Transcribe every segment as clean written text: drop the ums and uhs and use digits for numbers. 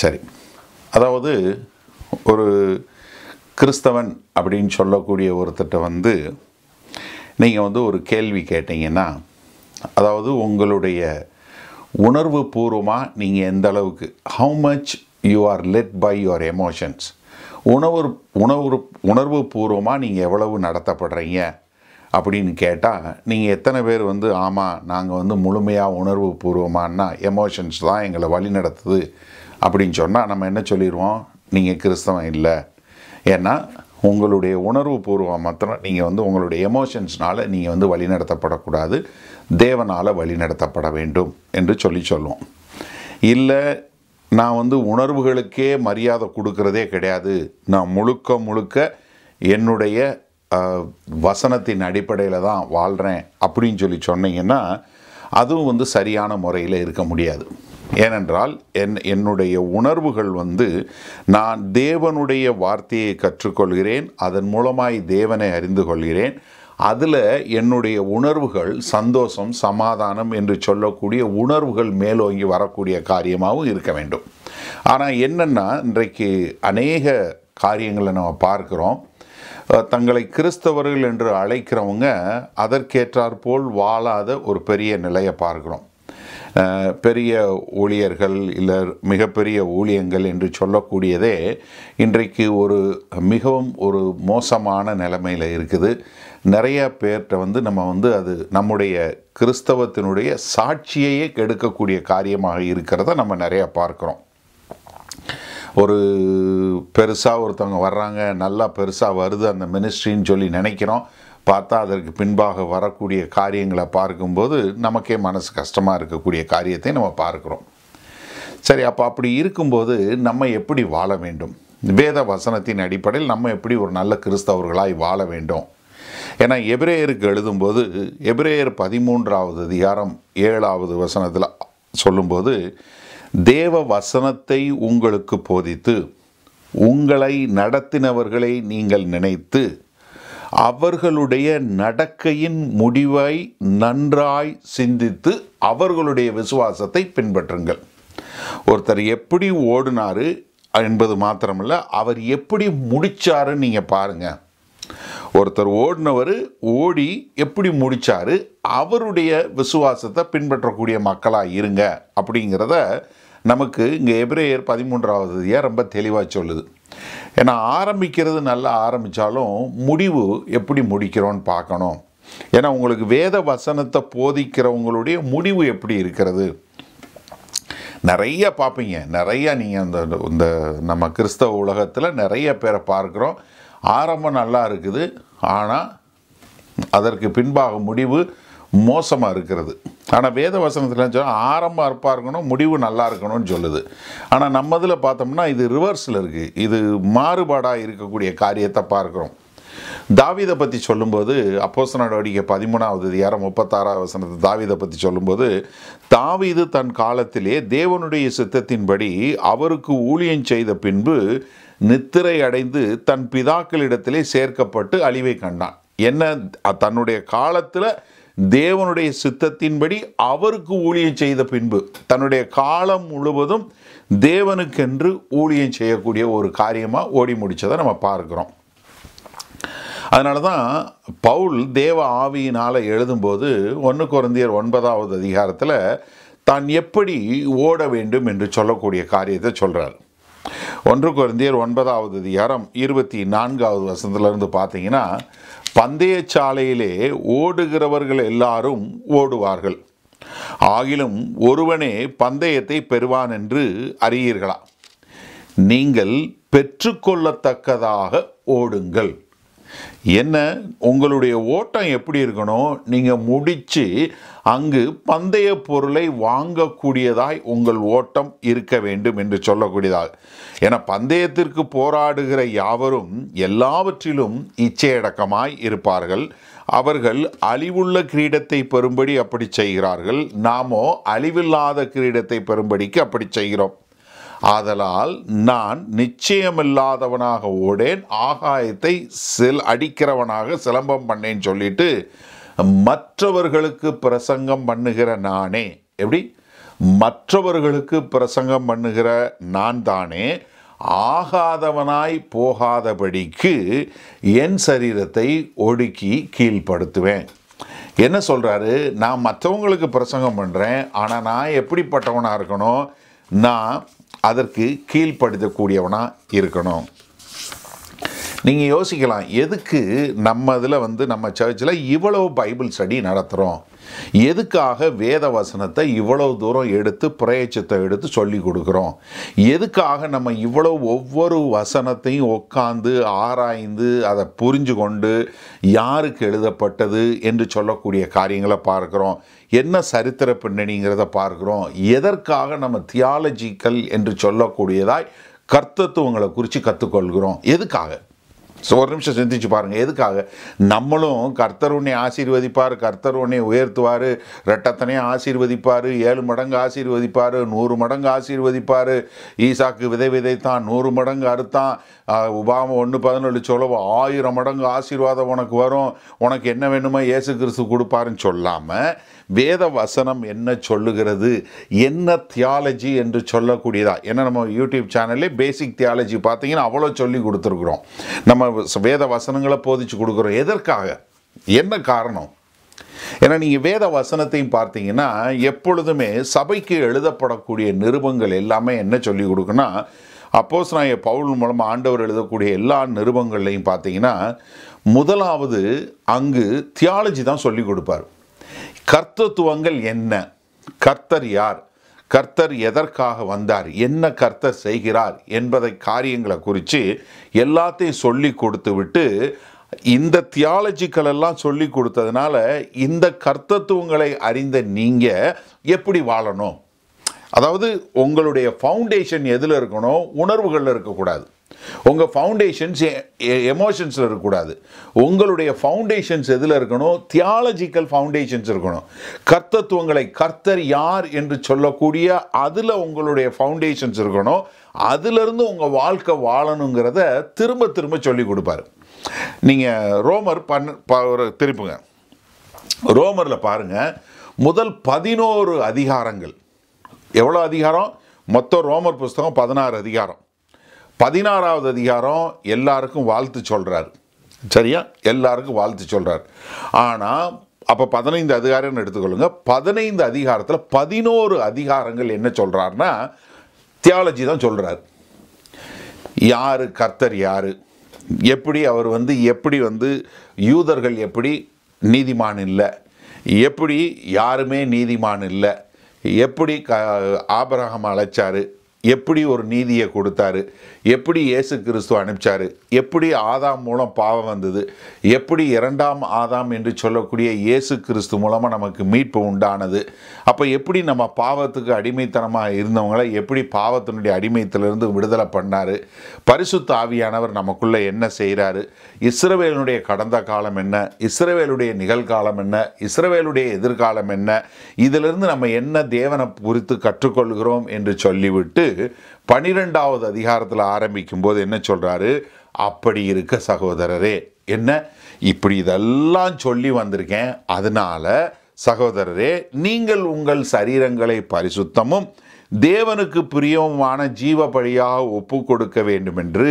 சரி, அதாவது ஒரு கிறிஸ்தவன் அப்படின்னு சொல்லக்கூடிய ஒருத்தட்ட வந்து நீங்கள் வந்து ஒரு கேள்வி கேட்டிங்கன்னா, அதாவது உங்களுடைய உணர்வு பூர்வமாக நீங்கள் எந்த அளவுக்கு how much you are let by your emotions, உணர்வு பூர்வமாக நீங்கள் எவ்வளவு நடத்தப்படுறீங்க அப்படின்னு கேட்டால் நீங்கள் எத்தனை பேர் வந்து ஆமாம் நாங்கள் வந்து முழுமையாக உணர்வு பூர்வமானா எமோஷன்ஸ் தான் எங்களை வழி நடத்துது அப்படின்னு சொன்னால் நம்ம என்ன சொல்லிடுவோம், நீங்கள் கிறிஸ்தவன் இல்லை. ஏன்னா உங்களுடைய உணர்வு பூர்வம் மாத்திரம் நீங்கள் வந்து உங்களுடைய எமோஷன்ஸ்னால் நீங்கள் வந்து வழிநடத்தப்படக்கூடாது, தேவனால் வழிநடத்தப்பட வேண்டும் என்று சொல்லுவோம். இல்லை நான் வந்து உணர்வுகளுக்கே மரியாதை கொடுக்கறதே கிடையாது, நான் முழுக்க முழுக்க என்னுடைய வசனத்தின் அடிப்படையில் தான் வாழ்கிறேன் அப்படின்னு சொன்னீங்கன்னா அதுவும் வந்து சரியான முறையில் இருக்க முடியாது. ஏனென்றால் என்னுடைய உணர்வுகள் வந்து நான் தேவனுடைய வார்த்தையை கற்றுக்கொள்கிறேன், அதன் மூலமாய் தேவனை அறிந்து கொள்கிறேன், அதில் என்னுடைய உணர்வுகள் சந்தோஷம் சமாதானம் என்று சொல்லக்கூடிய உணர்வுகள் மேலோங்கி வரக்கூடிய காரியமாகவும் இருக்க வேண்டும். ஆனால் என்னென்னா இன்றைக்கு அநேக காரியங்களை நம்ம பார்க்குறோம். தங்களை கிறிஸ்தவர்கள் என்று அழைக்கிறவங்க அதற்கேற்றாற்போல் வாழாத ஒரு பெரிய நிலையை பார்க்குறோம். பெரிய ஊழியர்கள் இல்லை மிகப்பெரிய ஊழியங்கள் என்று சொல்லக்கூடியதே இன்றைக்கு ஒரு மிகவும் ஒரு மோசமான நிலைமையில் இருக்குது. நிறைய பேர்கிட்ட வந்து நம்ம வந்து அது நம்முடைய கிறிஸ்தவத்தினுடைய சாட்சியையே கெடுக்கக்கூடிய காரியமாக இருக்கிறத நம்ம நிறையா பார்க்குறோம். ஒரு பெருசாக ஒருத்தவங்க வர்றாங்க, நல்லா பெருசாக வருது அந்த மினிஸ்ட்ரின்னு சொல்லி நினைக்கிறோம். பார்த்தா அதற்கு பின்பாக வரக்கூடிய காரியங்களை பார்க்கும்போது நமக்கே மனசு கஷ்டமாக இருக்கக்கூடிய காரியத்தை நம்ம பார்க்குறோம். சரி, அப்போ அப்படி இருக்கும்போது நம்ம எப்படி வாழ வேண்டும், வேத வசனத்தின் அடிப்படையில் நம்ம எப்படி ஒரு நல்ல கிறிஸ்தவர்களாய் வாழ வேண்டும்? ஏன்னா எபிரேயருக்கு எழுதும்போது எபிரேயர் 13:7 சொல்லும்போது, தேவ வசனத்தை உங்களுக்கு போதித்து உங்களை நடத்தினவர்களை நீங்கள் நினைத்து அவர்களுடைய நடக்கையின் முடிவை நன்றாய் சிந்தித்து அவர்களுடைய விசுவாசத்தை பின்பற்றுங்கள். ஒருத்தர் எப்படி ஓடினார் என்பது மாத்திரமில்லை, அவர் எப்படி முடித்தாருன்னு நீங்கள் பாருங்கள். ஒருத்தர் ஓடினவர் ஓடி எப்படி முடித்தார், அவருடைய விசுவாசத்தை பின்பற்றக்கூடிய மக்களாக இருங்க அப்படிங்கிறத நமக்கு இங்கே எபிரேயர் 13 ரொம்ப தெளிவாக சொல்லுது. ஏன்னா ஆரம்பிக்கிறது நல்லா ஆரம்பித்தாலும் முடிவு எப்படி முடிக்கிறோன்னு பார்க்கணும். ஏன்னா உங்களுக்கு வேத வசனத்தை போதிக்கிறவங்களுடைய முடிவு எப்படி இருக்கிறது நிறைய பார்ப்பீங்க. நிறையா நீங்கள் இந்த நம்ம கிறிஸ்தவ உலகத்தில் நிறைய பேரை பார்க்குறோம். ஆரம்பம் நல்லா இருக்குது, ஆனால் அதற்கு பின்பாக முடிவு மோசமாக இருக்கிறது. ஆனால் வேத வசனத்தில் சொன்னால் ஆரம்பம் அற்பாக இருக்கணும், முடிவு நல்லா இருக்கணும்னு சொல்லுது. ஆனால் நம்ம இதில் பார்த்தோம்னா இது ரிவர்ஸில் இருக்குது, இது மாறுபாடாக இருக்கக்கூடிய காரியத்தை பார்க்குறோம். தாவீதை பற்றி சொல்லும்போது அப்போஸ்தலநடவடிக்கை 13:36 தாவீதை பற்றி சொல்லும்போது, தாவீது தன் காலத்திலே தேவனுடைய சித்தத்தின்படி அவருக்கு ஊழியம் செய்த பின்பு நித்திரை அடைந்து தன் பிதாக்களிடத்திலே சேர்க்கப்பட்டு அழிவை கண்டான். என்ன, தன்னுடைய காலத்தில் தேவனுடைய சித்தத்தின்படி அவருக்கு ஊழியம் செய்த பின்பு தன்னுடைய காலம் முழுவதும் தேவனுக்கென்று ஊழியம் செய்யக்கூடிய ஒரு காரியமாக ஓடி முடித்ததை நம்ம பார்க்குறோம். அதனால தான் பவுல் தேவ ஆவியினால் எழுதும்போது 1 Corinthians 9 தான் எப்படி ஓட வேண்டும் என்று சொல்லக்கூடிய காரியத்தை சொல்கிறார். 1 Corinthians 9:24 பார்த்தீங்கன்னா, பந்தயச்சாலையிலே ஓடுகிறவர்கள் எல்லாரும் ஓடுவார்கள், ஆகிலும் ஒருவனே பந்தயத்தை பெறுவான் என்று அறியீர்களா? நீங்கள் பெற்றுக்கொள்ளத்தக்கதாக ஓடுங்கள். என்ன, உங்களுடைய ஓட்டம் எப்படி இருக்கணும்? நீங்கள் முடித்து அங்கு பந்தய பொருளை வாங்கக்கூடியதாய் உங்கள் ஓட்டம் இருக்க வேண்டும் என்று சொல்லக்கூடியதாக. ஏன்னா பந்தயத்திற்கு போராடுகிற யாவரும் எல்லாவற்றிலும் இச்சையடக்கமாய் இருப்பார்கள், அவர்கள் அழிவுள்ள கிரீடத்தை பெறும்படி அப்படி செய்கிறார்கள், நாமோ அழிவில்லாத கிரீடத்தை பெறும்படிக்கு அப்படி செய்கிறோம். ஆதலால் நான் நிச்சயமில்லாதவனாக ஓடேன், ஆகாயத்தை அடிக்கிறவனாக சிலம்பம் பண்ணேன்னு சொல்லிட்டு மற்றவர்களுக்கு பிரசங்கம் பண்ணுகிற நானே எப்படி மற்றவர்களுக்கு பிரசங்கம் பண்ணுகிற நான் தானே ஆகாதவனாய் போகாதபடிக்கு என் சரீரத்தை ஒடுக்கி கீழ்படுத்துவேன். என்ன சொல்கிறாரு? நான் மற்றவங்களுக்கு பிரசங்கம் பண்ணுறேன், ஆனால் நான் எப்படிப்பட்டவனாக இருக்கணும்? நான் அதற்கு கீழ்ப்படுத்தக்கூடியவனாக இருக்கணும். நீங்கள் யோசிக்கலாம், எதுக்கு நம்ம இதில் வந்து நம்ம சர்ச்சில் இவ்வளோ பைபிள் ஸ்டடி நடத்துகிறோம்? எதுக்காக வேத வசனத்தை இவ்வளோ தூரம் எடுத்து பிரயச்சத்தை எடுத்து சொல்லி கொடுக்குறோம்? எதுக்காக நம்ம இவ்வளோ ஒவ்வொரு வசனத்தையும் உட்காந்து ஆராய்ந்து அதை புரிஞ்சு கொண்டு யாருக்கு எழுதப்பட்டது என்று சொல்லக்கூடிய காரியங்களை பார்க்குறோம்? என்ன சரித்திர பின்னணிங்கிறத பார்க்குறோம்? எதற்காக நம்ம தியாலஜிக்கல் என்று சொல்லக்கூடியதாய் கர்த்தத்துவங்களை குறித்து கற்றுக்கொள்கிறோம்? எதுக்காக? ஸோ ஒரு நிமிஷம் சிந்திச்சு பாருங்கள், எதுக்காக? நம்மளும் கர்த்தர் உன்னை ஆசீர்வதிப்பார், கர்த்தர் உன்னை உயர்த்துவார், ரெட்டத்தனே ஆசீர்வதிப்பார், 7 மடங்கு ஆசீர்வதிப்பார், 100 மடங்கு ஆசீர்வதிப்பார், ஈசாக்கு விதை விதைத்தான் 100 மடங்கு அறுத்தான், உபாம 1:17 சொல்லவோ 1000 மடங்கு ஆசீர்வாதம் உனக்கு வரும், உனக்கு என்ன வேணுமோ இயேசு கிறிஸ்து கொடுப்பாருன்னு சொல்லாமல் வேத வசனம் என்ன சொல்லுகிறது, என்ன தியாலஜி என்று சொல்லக்கூடியதா? ஏன்னா நம்ம யூடியூப் சேனல்லே பேசிக் தியாலஜி பார்த்தீங்கன்னா அவ்வளோ சொல்லி கொடுத்துருக்குறோம், நம்ம வேத வசனங்களை போதிச்சு கொடுக்குறோம். எதற்காக? என்ன காரணம்? ஏன்னா நீங்கள் வேத வசனத்தையும் பார்த்தீங்கன்னா எப்பொழுதுமே சபைக்கு எழுதப்படக்கூடிய நிருபங்கள் எல்லாமே என்ன சொல்லி கொடுக்குன்னா, அப்போஸ்தலனாகிய பவுல் மூலமாக ஆண்டவர் எழுதக்கூடிய எல்லா நிருபங்கள்லையும் பார்த்தீங்கன்னா முதலாவது அங்கு தியாலஜி தான் சொல்லி கொடுப்பார். கர்த்தத்துவங்கள் என்ன, கர்த்தர் யார், கர்த்தர் எதற்காக வந்தார், என்ன கர்த்தர் செய்கிறார் என்பதை காரியங்களை குறித்து எல்லாத்தையும் சொல்லி கொடுத்து விட்டு, இந்த தியாலஜிக்களெல்லாம் சொல்லி கொடுத்ததுனால இந்த கர்த்தத்துவங்களை அறிந்த நீங்கள் எப்படி வாழணும், அதாவது உங்களுடைய ஃபவுண்டேஷன் எதில் இருக்கணும், உணர்வுகளில் இருக்கக்கூடாது, உங்கள் ஃபவுண்டேஷன்ஸ் எமோஷன்ஸில் இருக்கக்கூடாது, உங்களுடைய ஃபவுண்டேஷன்ஸ் எதில் இருக்கணும், தியாலஜிக்கல் ஃபவுண்டேஷன்ஸ் இருக்கணும், கர்த்தத்துவங்களை கர்த்தர் யார் என்று சொல்லக்கூடிய அதில் உங்களுடைய ஃபவுண்டேஷன்ஸ் இருக்கணும், அதிலிருந்து உங்கள் வாழ்க்கை வாழணுங்கிறத திரும்ப திரும்ப சொல்லி கொடுப்பார். நீங்கள் ரோமர் திருப்புங்க, ரோமரில் பாருங்கள், முதல் 11 அதிகாரங்கள், எவ்வளோ அதிகாரம்? மொத்தம் ரோமர் புஸ்தகம் 16 அதிகாரம், 16வது அதிகாரம் எல்லாருக்கும் வாழ்த்து சொல்கிறார், சரியா? எல்லாருக்கும் வாழ்த்து சொல்கிறார். ஆனால் அப்போ 15 அதிகாரம்னு எடுத்துக்கொள்ளுங்க, 15 அதிகாரத்தில் 11 அதிகாரங்கள் என்ன சொல்கிறாருன்னா தியாலஜி தான் சொல்கிறார். யார் கர்த்தர், யார், எப்படி அவர் வந்து எப்படி வந்து யூதர்கள் எப்படி நீதிமான் இல்லை, எப்படி யாருமே நீதிமான் இல்லை, எப்படி ஆபிரகாம் அழைச்சார், எப்படி ஒரு நீதியை கொடுத்தாரு, எப்படி இயேசு கிறிஸ்து அனுப்பிச்சாரு, எப்படி ஆதாம் மூலம் பாவம் வந்தது, எப்படி 2ஆம் ஆதாம் என்று சொல்லக்கூடிய இயேசு கிறிஸ்து மூலமாக நமக்கு மீட்பு உண்டானது, அப்போ எப்படி நம்ம பாவத்துக்கு அடிமைத்தனமாக இருந்தவங்களை எப்படி பாவத்தினுடைய அடிமையத்திலிருந்து விடுதலை பண்ணார், பரிசுத்த ஆவியானவர் நமக்குள்ளே என்ன செய்கிறாரு, இஸ்ரவேலுடைய கடந்த காலம் என்ன, இஸ்ரவேலுடைய நிகழ்காலம் என்ன, இஸ்ரவேலுடைய எதிர்காலம் என்ன, இதிலிருந்து நம்ம என்ன தேவனை குறித்து கற்றுக்கொள்கிறோம் என்று சொல்லிவிட்டு 12வது அதிகாரத்தில் ஆரம்பிக்கும் போது என்ன சொல்றாரு? அப்படி இருக்க சகோதரரே, என்ன இப்படி இதெல்லாம் சொல்லி வந்திருக்கேன், அதனால சகோதரரே நீங்கள் உங்கள் சரீரங்களை பரிசுத்தமும் தேவனுக்கு பிரியமான ஜீவ பலியாக ஒப்பு கொடுக்க வேண்டும் என்று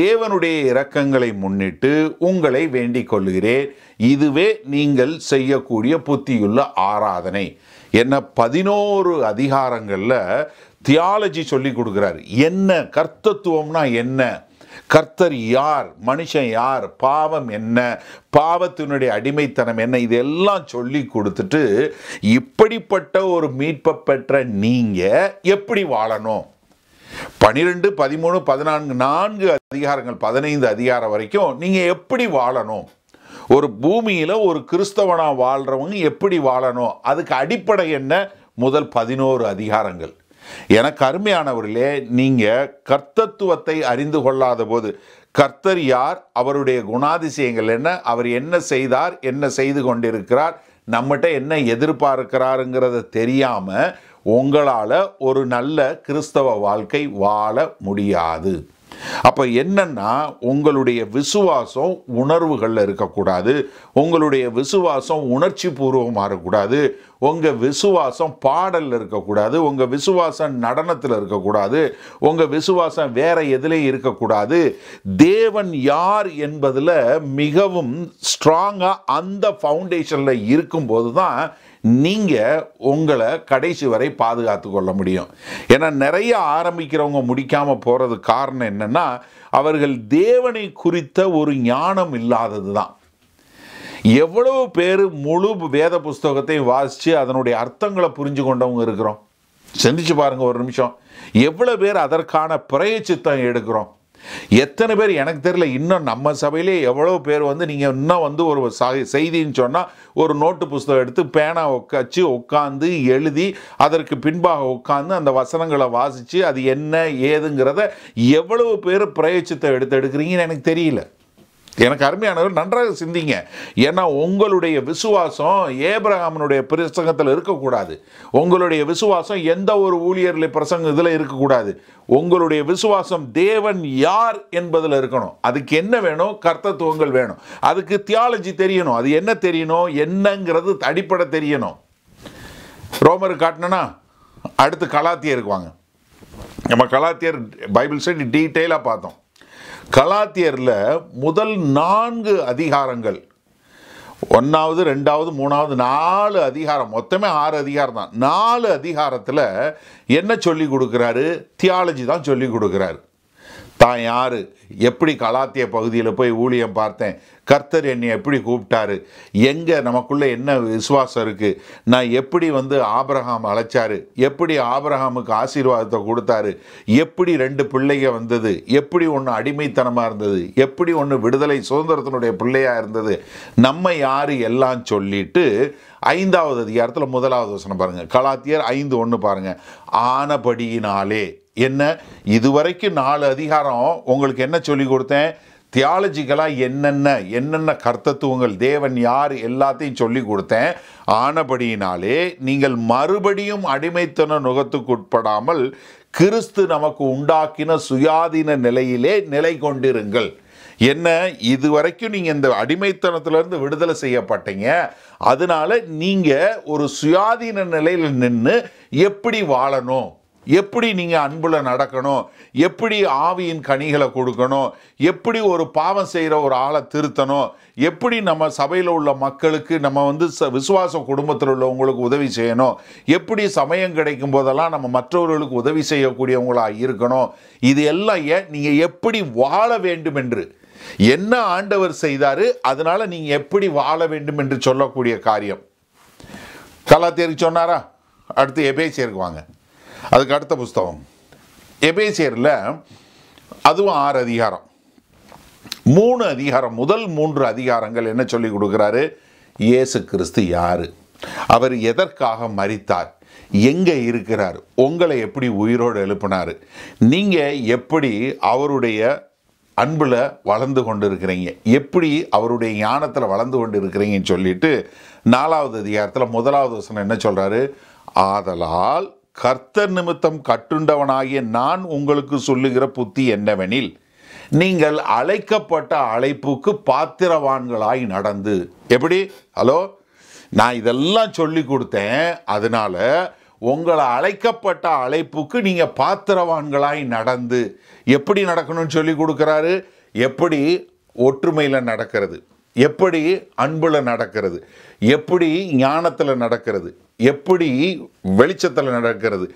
தேவனுடைய இரக்கங்களை முன்னிட்டு உங்களை வேண்டிக் கொள்கிறேன். இதுவே நீங்கள் செய்யக்கூடிய புத்தியுள்ள ஆராதனை. என்ன 11 அதிகாரங்களில் தியாலஜி சொல்லி கொடுக்குறாரு. என்ன கர்த்தத்துவம்னா என்ன, கர்த்தர் யார், மனுஷன் யார், பாவம் என்ன, பாவத்தினுடைய அடிமைத்தனம் என்ன, இதெல்லாம் சொல்லி கொடுத்துட்டு இப்படிப்பட்ட ஒரு மீட்பை பெற்ற நீங்கள் எப்படி வாழணும். 12, 13, 14 4 அதிகாரங்கள் 15 அதிகாரம் வரைக்கும் நீங்கள் எப்படி வாழணும், ஒரு பூமியில் ஒரு கிறிஸ்தவனாக வாழ்கிறவங்க எப்படி வாழணும், அதுக்கு அடிப்படை என்ன, முதல் 11 அதிகாரங்கள். எனக்கு அருமையானவர்களே, நீங்கள் கர்த்தத்துவத்தை அறிந்து கொள்ளாத போது, கர்த்தர் யார், அவருடைய குணாதிசயங்கள் என்ன, அவர் என்ன செய்தார், என்ன செய்து கொண்டிருக்கிறார், நம்மகிட்ட என்ன எதிர்பார்க்கிறாருங்கிறத தெரியாமல் உங்களால் ஒரு நல்ல கிறிஸ்தவ வாழ்க்கை வாழ முடியாது. அப்ப என்னன்னா உங்களுடைய விசுவாசம் உணர்வுகள்ல இருக்கக்கூடாது, உங்களுடைய விசுவாசம் உணர்ச்சி பூர்வமா இருக்கக்கூடாது, உங்க விசுவாசம் பாடல்ல இருக்கக்கூடாது, உங்க விசுவாசம் நடனத்தில் இருக்கக்கூடாது, உங்க விசுவாசம் வேற எதுலையும் இருக்கக்கூடாது. தேவன் யார் என்பதுல மிகவும் ஸ்ட்ராங்கா அந்த ஃபவுண்டேஷன்ல இருக்கும்போது தான் நீங்கள் உங்களை கடைசி வரை பாதுகாத்து கொள்ள முடியும். ஏன்னா நிறைய ஆரம்பிக்கிறவங்க முடிக்காமல் போகிறது காரணம் என்னென்னா அவர்கள் தேவனை குறித்த ஒரு ஞானம் இல்லாதது தான். எவ்வளவு பேர் முழு வேத புஸ்தகத்தையும் வாசித்து அதனுடைய அர்த்தங்களை புரிஞ்சு கொண்டவங்க இருக்கிறோம்? சிந்திச்சு பாருங்கள் ஒரு நிமிஷம். எவ்வளோ பேர் அதற்கான பிரயச்சித்தம் எடுக்கிறோம்? எத்தனை பேர் எனக்கு தெரியல. இன்னும் நம்ம சபையிலே எவ்வளோ பேர் நீங்கள் இன்னும் ஒரு செய்தின்னு சொன்னால் ஒரு நோட்டு புஸ்தகம் எடுத்து பேனா உட்காச்சு உட்காந்து எழுதி அதற்கு பின்பாக உட்காந்து அந்த வசனங்களை வாசித்து அது என்ன ஏதுங்கிறத எவ்வளவு பேர் பிரயச்சித்தை எடுக்கிறீங்கன்னு எனக்கு தெரியல. எனக்கு அருமையானவர் நன்றாக சிந்திங்க. ஏன்னா உங்களுடைய விசுவாசம் ஏபிரகாமனுடைய பிரசங்கத்தில் இருக்கக்கூடாது, உங்களுடைய விசுவாசம் எந்த ஒரு ஊழியர்களை பிரசங்க இதில் இருக்கக்கூடாது, உங்களுடைய விசுவாசம் தேவன் யார் என்பதில் இருக்கணும். அதுக்கு என்ன வேணும்? கர்த்தத்துவங்கள் வேணும், அதுக்கு தியாலஜி தெரியணும், அது என்ன தெரியணும், என்னங்கிறது அடிப்படை தெரியணும். ரோமர் காட்டினா அடுத்து கலாத்தியர் இருக்குவாங்க. நம்ம கலாத்தியர் பைபிள் ஸ்டடி டீட்டெயிலாக பார்த்தோம். கலாத்தியரில் முதல் 4 அதிகாரங்கள், 1, 2, 3, 4 அதிகாரம், மொத்தமே 6 அதிகாரம் தான். 4 அதிகாரத்தில் என்ன சொல்லி கொடுக்குறாரு? தியாலஜி தான் சொல்லி கொடுக்குறாரு. தான் யார், எப்படி கலாத்திய பகுதியில் போய் ஊழியம் பார்த்தேன், கர்த்தர் என்னை எப்படி கூப்பிட்டாரு, எங்கே நமக்குள்ளே என்ன விசுவாசம் இருக்குது, நான் எப்படி ஆபிரகாம் அழைச்சார், எப்படி ஆபிரகாமுக்கு ஆசீர்வாதத்தை கொடுத்தாரு, எப்படி 2 பிள்ளைங்க வந்தது, எப்படி ஒன்று அடிமைத்தனமாக இருந்தது, எப்படி ஒன்று விடுதலை சுதந்திரத்தினுடைய பிள்ளையாக இருந்தது, நம்ம யார் எல்லாம் சொல்லிட்டு 5வது அதிகாரத்தில் 1வது வசனம் பாருங்கள். கலாத்தியர் 5:1 பாருங்கள். ஆனபடியினாலே என்ன, இதுவரைக்கும் 4 அதிகாரம் உங்களுக்கு என்ன சொல்லி கொடுத்தேன்? தியாலஜிக்கலாக என்னென்ன கர்த்தத்துவங்கள், தேவன் யார் எல்லாத்தையும் சொல்லி கொடுத்தேன். ஆனபடியினாலே நீங்கள் மறுபடியும் அடிமைத்தன நுகத்துக்குட்படாமல் கிறிஸ்து நமக்கு உண்டாக்கின சுயாதீன நிலையிலே நிலை கொண்டிருங்கள். என்ன, இதுவரைக்கும் நீங்கள் இந்த அடிமைத்தனத்திலேருந்து விடுதலை செய்யப்பட்டீங்க, அதனால நீங்கள் ஒரு சுயாதீன நிலையில் நின்று எப்படி வாழணும், எப்படி நீங்கள் அன்புல நடக்கணும், எப்படி ஆவியின் கனிகளை கொடுக்கணும், எப்படி ஒரு பாவம் செய்கிற ஒரு ஆளை திருத்தணும், எப்படி நம்ம சபையில் உள்ள மக்களுக்கு நம்ம விசுவாச குடும்பத்தில் உள்ளவங்களுக்கு உதவி செய்யணும், எப்படி சமயம் கிடைக்கும் போதெல்லாம் நம்ம மற்றவர்களுக்கு உதவி செய்யக்கூடியவங்களாக இருக்கணும், இது எல்லாம் நீங்கள் எப்படி வாழ வேண்டும் என்று என்ன ஆண்டவர் செய்தார், அதனால் நீங்கள் எப்படி வாழ வேண்டும் என்று சொல்லக்கூடிய காரியம் கலாத்தியருக்கு சொன்னாரா? அடுத்து எபேசியருக்கு வாங்க. அதுக்கு அடுத்த புஸ்தகம் எபேசியரில் அதுவும் 6 அதிகாரம், 3 அதிகாரம், முதல் 3 அதிகாரங்கள் என்ன சொல்லி கொடுக்குறாரு? இயேசு கிறிஸ்து யார், அவர் எதற்காக மரித்தார், எங்கே இருக்கிறார், உங்களை எப்படி உயிரோடு எழுப்பினார், நீங்கள் எப்படி அவருடைய அன்பில் வளர்ந்து கொண்டு இருக்கிறீங்க, எப்படி அவருடைய ஞானத்தில் வளர்ந்து கொண்டு இருக்கிறீங்கன்னு சொல்லிட்டு 4வது அதிகாரத்தில் 1வது வசனம் என்ன சொல்கிறாரு? ஆதலால் கர்த்தர் நிமித்தம் கட்டுண்டவனாகிய நான் உங்களுக்கு சொல்லுகிற புத்தி என்னவெனில், நீங்கள் அழைக்கப்பட்ட அழைப்புக்கு பாத்திரவான்களாய் நடந்து. எப்படி? ஹலோ, நான் இதெல்லாம் சொல்லி கொடுத்தேன், அதனால உங்களை அழைக்கப்பட்ட அழைப்புக்கு நீங்கள் பாத்திரவான்களாய் நடந்து. எப்படி நடக்கணும்னு சொல்லி கொடுக்குறாரு? எப்படி ஒற்றுமையில் நடக்கிறது, எப்படி அன்பில் நடக்கிறது, எப்படி ஞானத்தில் நடக்கிறது, எப்படி வெளிச்சத்தில் நடக்கிறது,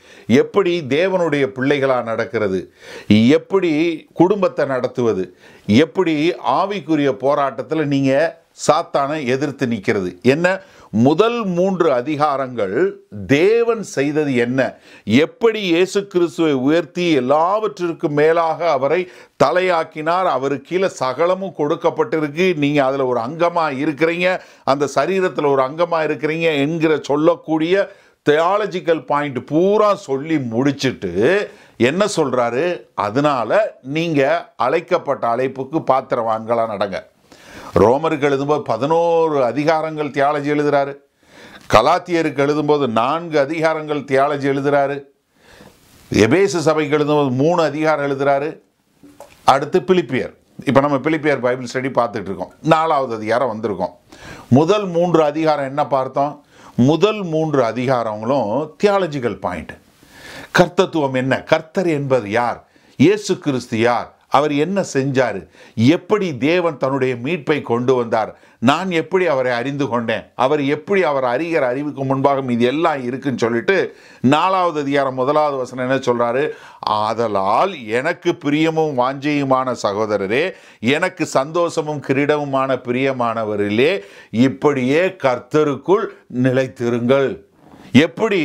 எப்படி தேவனுடைய பிள்ளைகளாக நடக்கிறது, எப்படி குடும்பத்தை நடத்துவது, எப்படி ஆவிக்குரிய போராட்டத்தில் நீங்கள் சாத்தானை எதிர்த்து நிற்கிறது. என்ன, முதல் 3 அதிகாரங்கள் தேவன் செய்தது என்ன, எப்படி இயேசு கிறிஸ்துவை உயர்த்தி எல்லாவற்றிற்கும் மேலாக அவரை தலையாக்கினார், அவருக்கு கீழே சகலமும் கொடுக்கப்பட்டிருக்கு, நீங்கள் அதில் ஒரு அங்கமாக இருக்கிறீங்க, அந்த சரீரத்தில் ஒரு அங்கமாக இருக்கிறீங்க என்கிற சொல்லக்கூடிய தியாலஜிக்கல் பாயிண்ட் பூரா சொல்லி முடிச்சுட்டு என்ன சொல்கிறாரு? அதனால் நீங்கள் அழைக்கப்பட்ட அழைப்புக்கு பாத்திரவான்களாக நடங்க. ரோமருக்கு எழுதும்போது 11 அதிகாரங்கள் தியாலஜி எழுதுகிறாரு, கலாத்தியருக்கு எழுதும்போது 4 அதிகாரங்கள் தியாலஜி எழுதுகிறாரு, எபேசு சபைக்கு எழுதும்போது 3 அதிகாரம் எழுதுகிறாரு, அடுத்து பிலிப்பியர். இப்போ நம்ம பிலிப்பியர் பைபிள் ஸ்டடி பார்த்துட்டு இருக்கோம். 4வது அதிகாரம் வந்திருக்கோம். முதல் 3 அதிகாரம் என்ன பார்த்தோம்? முதல் 3 அதிகாரங்களும் தியாலஜிக்கல் பாயிண்ட். கர்த்தத்துவம் என்ன, கர்த்தர் என்பது யார், இயேசு கிறிஸ்து யார், அவர் என்ன செஞ்சார், எப்படி தேவன் தன்னுடைய மீட்பை கொண்டு வந்தார், நான் எப்படி அவரை அறிந்து கொண்டேன், அவர் எப்படி அவர் அறிகிற அறிவுக்கு முன்பாக இது எல்லாம் இருக்குன்னு சொல்லிட்டு 4வது அதிகாரம் 1வது வசனம் என்ன சொல்கிறாரு? ஆதலால் எனக்கு பிரியமும் வாஞ்சையுமான சகோதரரே, எனக்கு சந்தோஷமும் கிரீடமுமான பிரியமானவரிலே, இப்படியே கர்த்தருக்குள் நிலைத்திருங்கள். எப்படி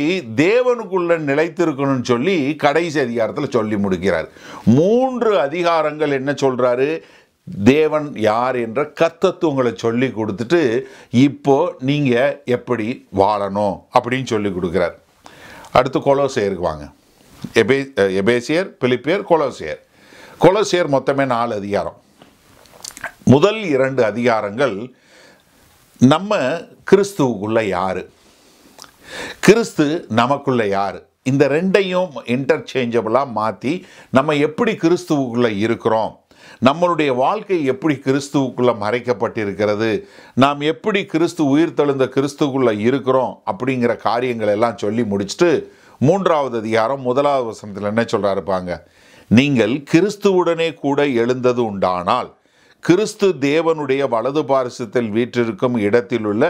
தேவனுக்குள்ள நிலைத்திருக்கணும்னு சொல்லி கடைசி அதிகாரத்தில் சொல்லி முடிக்கிறார். 3 அதிகாரங்கள் என்ன சொல்கிறாரு? தேவன் யார் என்ற கர்த்தத்துவங்களை சொல்லி கொடுத்துட்டு இப்போது நீங்கள் எப்படி வாழணும் அப்படின்னு சொல்லி கொடுக்குறார். அடுத்து கொலோசியருக்கு வாங்க. எபேசியர், பிலிப்பியர், கொலோசியர். கொலோசியர் மொத்தமே 4 அதிகாரம். முதல் 2 அதிகாரங்கள் நம்ம கிறிஸ்துவுக்குள்ள யார், கிறிஸ்து நமக்குள்ள யார், இந்த ரெண்டையும் இன்டர்சேஞ்சபிளாக மாற்றி நம்ம எப்படி கிறிஸ்துவுக்குள்ளே இருக்கிறோம், நம்மளுடைய வாழ்க்கை எப்படி கிறிஸ்துவுக்குள்ளே மறைக்கப்பட்டிருக்கிறது, நாம் எப்படி கிறிஸ்து உயிர் தெழுந்த கிறிஸ்துக்குள்ளே இருக்கிறோம் அப்படிங்கிற காரியங்கள் எல்லாம் சொல்லி முடிச்சுட்டு 3வது அதிகாரம் 1வது வசனத்தில் என்ன சொல்கிறாரு பாங்க? நீங்கள் கிறிஸ்துவுடனே கூட எழுந்தது உண்டானால் கிறிஸ்து தேவனுடைய வலது பாரிசத்தில் வீற்றிருக்கும் இடத்தில் உள்ள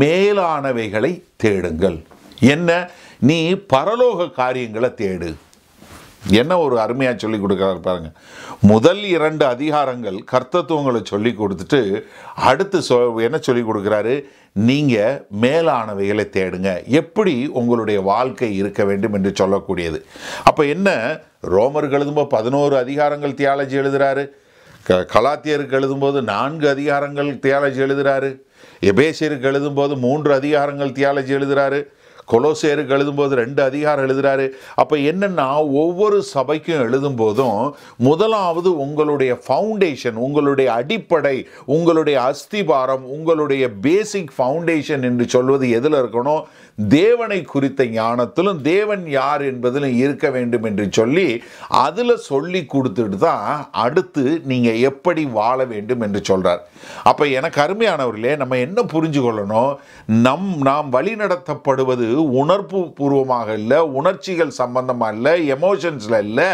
மேலானவைகளை தேடுங்கள். என்ன, நீ பரலோக காரியங்களை தேடு. என்ன ஒரு அருமையாக சொல்லி கொடுக்குறாரு பாருங்க. முதல் 2 அதிகாரங்கள் கர்த்தத்துவங்களை சொல்லி கொடுத்துட்டு அடுத்து என்ன சொல்லி கொடுக்குறாரு? நீங்கள் மேலானவைகளை தேடுங்க, எப்படி உங்களுடைய வாழ்க்கை இருக்க வேண்டும் என்று சொல்லக்கூடியது. அப்போ என்ன, ரோமருக்கு எழுதும்போது 11 அதிகாரங்கள் தியாலஜி எழுதுகிறாரு, கலாத்தியருக்கு எழுதும்போது 4 அதிகாரங்கள் தியாலஜி எழுதுகிறாரு, எபேசியருக்கு எழுதும்போது 3 அதிகாரங்கள் தியாலஜி எழுதுகிறாரு, கொலோசியருக்கு எழுதும்போது 2 அதிகாரம் எழுதுகிறாரு. அப்போ என்னென்னா, ஒவ்வொரு சபைக்கும் எழுதும்போதும் முதலாவது உங்களுடைய ஃபவுண்டேஷன், உங்களுடைய அடிப்படை, உங்களுடைய அஸ்திபாரம், உங்களுடைய பேசிக் ஃபவுண்டேஷன் என்று சொல்வது எதில் இருக்கணும்? தேவனை குறித்த ஞானத்திலும் தேவன் யார் என்பதிலும் இருக்க வேண்டும் என்று சொல்லி அதில் சொல்லி கொடுத்துட்டு தான் அடுத்து நீங்கள் எப்படி வாழ வேண்டும் என்று சொல்கிறார். அப்போ எனக்கு அருமையானவர்களே, நம்ம என்ன புரிஞ்சு கொள்ளணும்? நாம் வழி நடத்தப்படுவது உணர்வு பூர்வமாக இல்லை, உணர்ச்சிகள் சம்பந்தமாக இல்லை, எமோஷன்ஸில் இல்லை,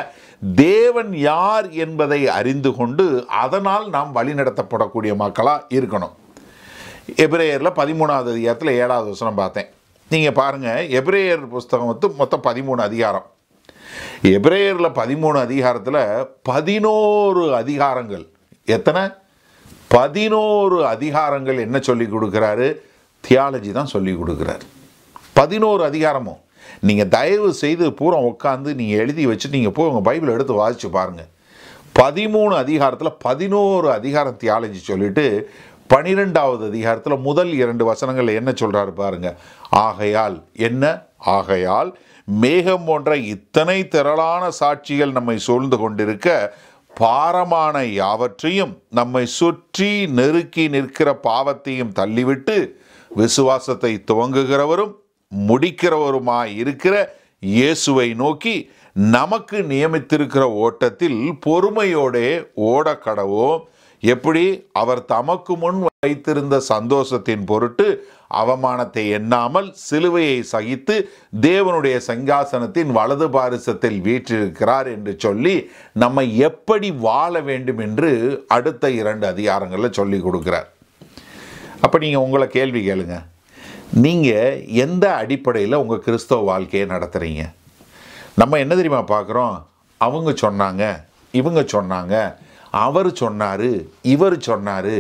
தேவன் யார் என்பதை அறிந்து கொண்டு அதனால் நாம் வழி நடத்தப்படக்கூடிய மக்களாக இருக்கணும். எபிரேயரில் 13வது அதிகாரத்தில் 7வது வசனம் பார்த்தேன். நீங்கள் பாருங்கள், எபிரேயர் புஸ்தகம் மொத்தம் 13 அதிகாரம். எபிரேயரில் 13 அதிகாரத்தில் 11 அதிகாரங்கள், எத்தனை? 11 அதிகாரங்கள் என்ன சொல்லி கொடுக்குறாரு? தியாலஜி தான் சொல்லி கொடுக்குறாரு. 11 அதிகாரமும் நீங்கள் தயவு செய்து பூரா உட்காந்து நீங்கள் எழுதி வச்சு நீங்கள் போய் உங்கள் பைபிள் எடுத்து வாசித்து பாருங்கள். 13 அதிகாரத்தில் 11 அதிகாரம் தியாலஜி சொல்லிவிட்டு 12வது அதிகாரத்தில் முதல் 2 வசனங்கள் என்ன சொல்கிறாரு பாருங்கள்? ஆகையால், என்ன ஆகையால், மேகம் போன்ற இத்தனை திரளான சாட்சிகள் நம்மை சூழ்ந்து கொண்டிருக்க பாரமான யாவற்றையும் நம்மை சுற்றி நெருக்கி நிற்கிற பாவத்தையும் தள்ளிவிட்டு விசுவாசத்தை துவங்குகிறவரும் முடிக்கிறவருமாய் இருக்கிற இயேசுவை நோக்கி நமக்கு நியமித்திருக்கிற ஓட்டத்தில் பொறுமையோடே ஓடக்கடவோம். எப்படி அவர் தமக்கு முன் வைத்திருந்த சந்தோஷத்தின் பொருட்டு அவமானத்தை எண்ணாமல் சிலுவையை சகித்து தேவனுடைய சிங்காசனத்தின் வலது பாரிசத்தில் வீற்றிருக்கிறார் என்று சொல்லி நம்ம எப்படி வாழ வேண்டும் என்று அடுத்த 2 அதிகாரங்களில் சொல்லி கொடுக்குறார். அப்போ நீங்கள் உங்களை கேள்வி கேளுங்க, நீங்கள் எந்த அடிப்படையில் உங்கள் கிறிஸ்தவ வாழ்க்கையை நடத்துகிறீங்க? நம்ம என்ன தெரியுமா பார்க்குறோம்? அவங்க சொன்னாங்க, இவங்க சொன்னாங்க, அவர் சொன்னார், இவர் சொன்னார்.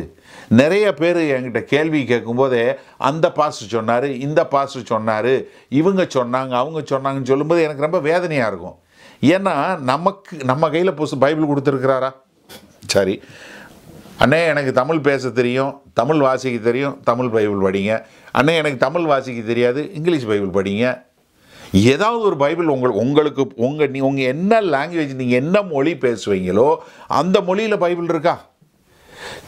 நிறைய பேர் என்கிட்ட கேள்வி கேட்கும்போதே அந்த பாஸ்டர் சொன்னார், இந்த பாஸ்டர் சொன்னார், இவங்க சொன்னாங்க, அவங்க சொன்னாங்கன்னு சொல்லும்போது எனக்கு ரொம்ப வேதனையாக இருக்கும். ஏன்னா நம்ம கையில் பைபிள் கொடுத்துருக்கிறாரா? சரி அண்ணே, எனக்கு தமிழ் பேச தெரியும், தமிழ் வாசிக்க தெரியும், தமிழ் பைபிள் படிங்க. அண்ணே, எனக்கு தமிழ் வாசிக்க தெரியாது, இங்கிலீஷ் பைபிள் படிங்க. ஏதாவது ஒரு பைபிள் உங்களுக்கு உங்கள் என்ன லாங்குவேஜ், நீங்கள் என்ன மொழி பேசுவீங்களோ அந்த மொழியில் பைபிள் இருக்கா?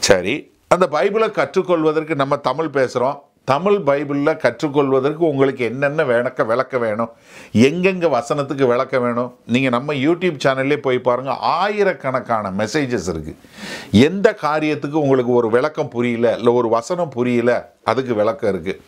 சரி, அந்த பைபிளை கற்றுக்கொள்வதற்கு நம்ம தமிழ் பேசுகிறோம், தமிழ் பைபிளில் கற்றுக்கொள்வதற்கு உங்களுக்கு என்னென்ன விளக்க வேணும், எங்கெங்கே வசனத்துக்கு விளக்க வேணும், நீங்கள் நம்ம யூடியூப் சேனல்லே போய் பாருங்கள். ஆயிரக்கணக்கான மெசேஜஸ் இருக்குது. எந்த காரியத்துக்கு உங்களுக்கு ஒரு விளக்கம் புரியல, இல்லை ஒரு வசனம் புரியல, அதுக்கு விளக்கம் இருக்குது.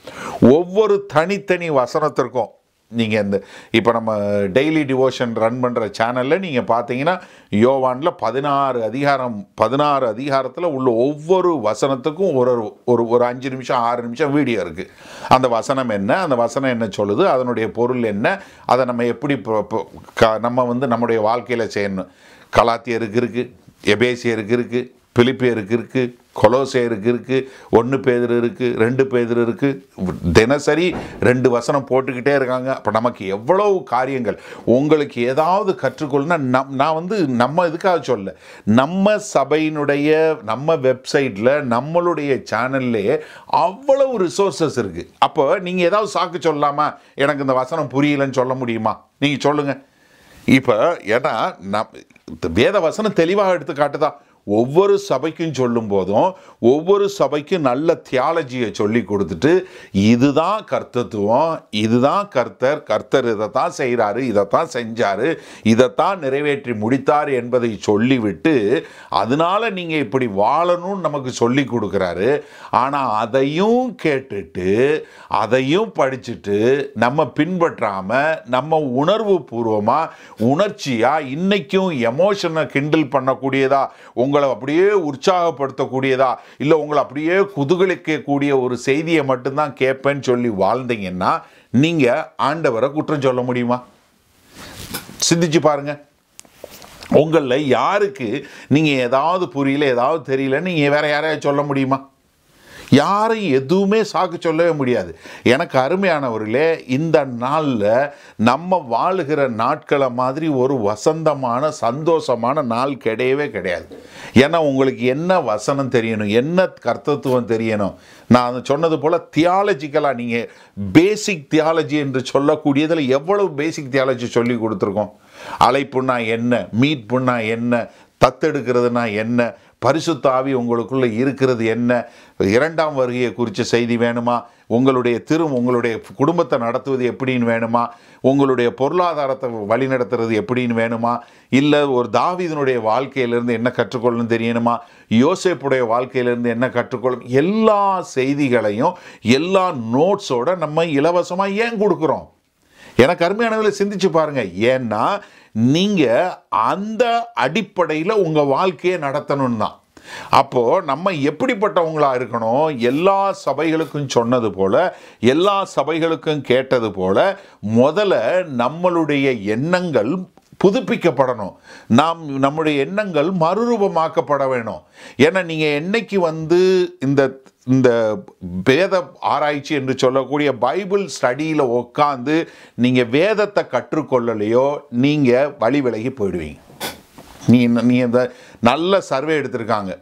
ஒவ்வொரு தனித்தனி வசனத்திற்கும் நீங்கள் இந்த இப்போ நம்ம டெய்லி டிவோஷன் ரன் பண்ணுற சேனலில் நீங்கள் பார்த்தீங்கன்னா யோவானில் 16 அதிகாரத்தில் உள்ள ஒவ்வொரு வசனத்துக்கும் ஒரு 5 நிமிஷம் 6 நிமிஷம் வீடியோ இருக்குது. அந்த வசனம் என்ன, அந்த வசனம் என்ன சொல்லுது, அதனுடைய பொருள் என்ன, அதை நம்ம எப்படி நம்ம நம்முடைய வாழ்க்கையில் செய்யணும். கலாத்தியருக்கு இருக்குது, எபேசியருக்கு இருக்குது, பிலிப்பியருக்கு இருக்குது, கொலோசேருக்கு இருக்குது, 1 பேதுரு இருக்குது, 2 பேதுரு இருக்குது. தினசரி 2 வசனம் போட்டுக்கிட்டே இருக்காங்க. அப்போ நமக்கு எவ்வளவு காரியங்கள் உங்களுக்கு ஏதாவது கற்றுக்கொள்ளுன்னா நான் நம்ம இதுக்காக சொல்ல நம்ம சபையினுடைய நம்ம வெப்சைட்டில் நம்மளுடைய சேனல்லையே அவ்வளவு ரிசோர்ஸஸ் இருக்குது. அப்போ நீங்கள் ஏதாவது சாக்கு சொல்லலாமா, எனக்கு இந்த வசனம் புரியலன்னு சொல்ல முடியுமா? நீங்கள் சொல்லுங்கள். இப்போ ஏன்னா வேத வசனம் தெளிவாக எடுத்து காட்டுதான். ஒவ்வொரு சபைக்கும் சொல்லும் போதும் ஒவ்வொரு சபைக்கும் நல்ல தியாலஜியை சொல்லி கொடுத்துட்டு இதுதான் கர்த்தத்துவம், இதுதான் கர்த்தர் இதைத்தான் செய்கிறாரு, இதைத்தான் செஞ்சார், இதைத்தான் நிறைவேற்றி முடித்தார் என்பதை சொல்லிவிட்டு அதனால் நீங்கள் இப்படி வாழணும்னு நமக்கு சொல்லி கொடுக்குறாரு. ஆனால் அதையும் கேட்டுட்டு அதையும் படிச்சுட்டு நம்ம பின்பற்றாமல் நம்ம உணர்வு பூர்வமாக உணர்ச்சியாக இன்றைக்கும் எமோஷனை கிண்டில் பண்ணக்கூடியதாக உங்களை அப்படியே உற்சாகப்படுத்தக்கூடியதா, இல்லை உங்களை அப்படியே குதுகலிக்கக்கூடிய ஒரு செய்தியை மட்டும்தான் கேட்பேன்னு சொல்லி வாழ்ந்தீங்கன்னா நீங்கள் ஆண்டவரை குற்றம் சொல்ல முடியுமா? சிந்திச்சு பாருங்கள். உங்களில் யாருக்கு நீங்கள் ஏதாவது புரியல, ஏதாவது தெரியலன்னு நீங்கள் வேறு யாரையாவது சொல்ல முடியுமா? யாரும் எதுவுமே சாக்கு சொல்லவே முடியாது. எனக்கு அருமையானவர்களே, இந்த நாளில் நம்ம வாழுகிற நாட்களை மாதிரி ஒரு வசந்தமான சந்தோஷமான நாள் கிடையவே கிடையாது. ஏன்னா உங்களுக்கு என்ன வசனம் தெரியணும், என்ன கர்த்தத்துவம் தெரியணும். நான் சொன்னது போல் தியாலஜிக்கலாக நீங்கள் பேசிக் தியாலஜி என்று சொல்லக்கூடியதில் எவ்வளவு பேசிக் தியாலஜி சொல்லி கொடுத்துருக்கோம். அழைப்புன்னா என்ன, மீட்புன்னா என்ன, தத்தெடுக்கிறதுனா என்ன, பரிசுத்த ஆவி உங்களுக்குள்ளே இருக்கிறது என்ன, 2ஆம் வருகையை குறித்த செய்தி வேணுமா, உங்களுடைய குடும்பத்தை நடத்துவது எப்படின்னு வேணுமா, உங்களுடைய பொருளாதாரத்தை வழிநடத்துறது எப்படின்னு வேணுமா, இல்லை ஒரு தாவீதுனுடைய வாழ்க்கையிலேருந்து என்ன கற்றுக்கொள்ளணும் தெரியணுமா, யோசேப்புடைய வாழ்க்கையிலேருந்து என்ன கற்றுக்கொள்ளும், எல்லா செய்திகளையும் எல்லா நோட்ஸோடு நம்ம இலவசமாக ஏன் கொடுக்குறோம்? எனக்கு அருமையானதில் சிந்திச்சு பாருங்கள். ஏன்னா நீங்கள் அந்த அடிப்படையில் உங்கள் வாழ்க்கையை நடத்தணும் தான். அப்போது நம்ம எப்படிப்பட்டவங்களாக இருக்கணும்? எல்லா சபைகளுக்கும் சொன்னது போல் எல்லா சபைகளுக்கும் கேட்டது போல் முதல்ல நம்மளுடைய எண்ணங்கள் புதுப்பிக்கப்படணும். நம்முடைய எண்ணங்கள் மறுரூபமாக்கப்பட வேணும். ஏன்னா நீங்கள் என்னைக்கு இந்த வேத ஆராய்ச்சி என்று சொல்லக்கூடிய பைபிள் ஸ்டடியில் உட்காந்து நீங்கள் வேதத்தை கற்றுக்கொள்ளலையோ நீங்கள் வழி விலகி போயிடுவீங்க. நீங்கள் இந்த நல்ல சர்வே எடுத்திருக்காங்க,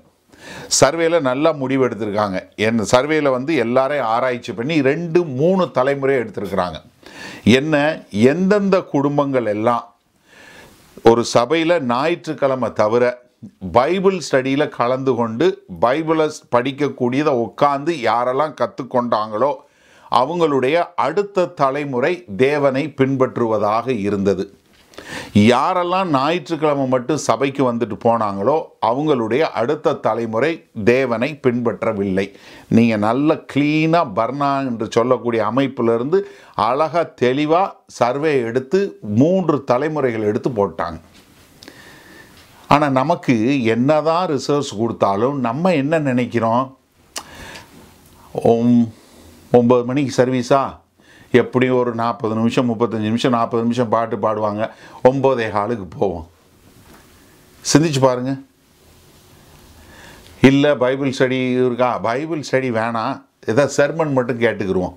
சர்வேயில் நல்லா முடிவு எடுத்திருக்காங்க. என் சர்வேயில் எல்லாரையும் ஆராய்ச்சி பண்ணி 2-3 தலைமுறை எடுத்திருக்கிறாங்க. எந்தெந்த குடும்பங்கள் எல்லாம் ஒரு சபையில் ஞாயிற்றுக்கிழமை தவிர பைபிள் ஸ்டடியில் கலந்து கொண்டு பைபிளை படிக்கக்கூடியதை உட்காந்து யாரெல்லாம் கற்றுக்கொண்டாங்களோ அவங்களுடைய அடுத்த தலைமுறை தேவனை பின்பற்றுவதாக இருந்தது. யாரெல்லாம் ஞாயிற்றுக்கிழமை மட்டும் சபைக்கு வந்துட்டு போனாங்களோ அவங்களுடைய அடுத்த தலைமுறை தேவனை பின்பற்றவில்லை. நீங்கள் நல்ல க்ளீனாக பர்னா என்று சொல்லக்கூடிய அமைப்பிலிருந்து அழகாக தெளிவாக சர்வே எடுத்து 3 தலைமுறைகள் எடுத்து போட்டாங்க. ஆனால் நமக்கு என்ன தான் ரிசர்ச் கொடுத்தாலும் நம்ம என்ன நினைக்கிறோம்? 9 மணிக்கு சர்வீஸா, எப்படியும் ஒரு 40 நிமிஷம் 35 நிமிஷம் 40 நிமிஷம் பாட்டு பாடுவாங்க, 9:15 போவோம். சிந்திச்சு பாருங்கள். இல்லை பைபிள் ஸ்டடி இருக்கா, பைபிள் ஸ்டடி வேணாம், ஏதாவது செர்மன் மட்டும் கேட்டுக்கிடுவோம்.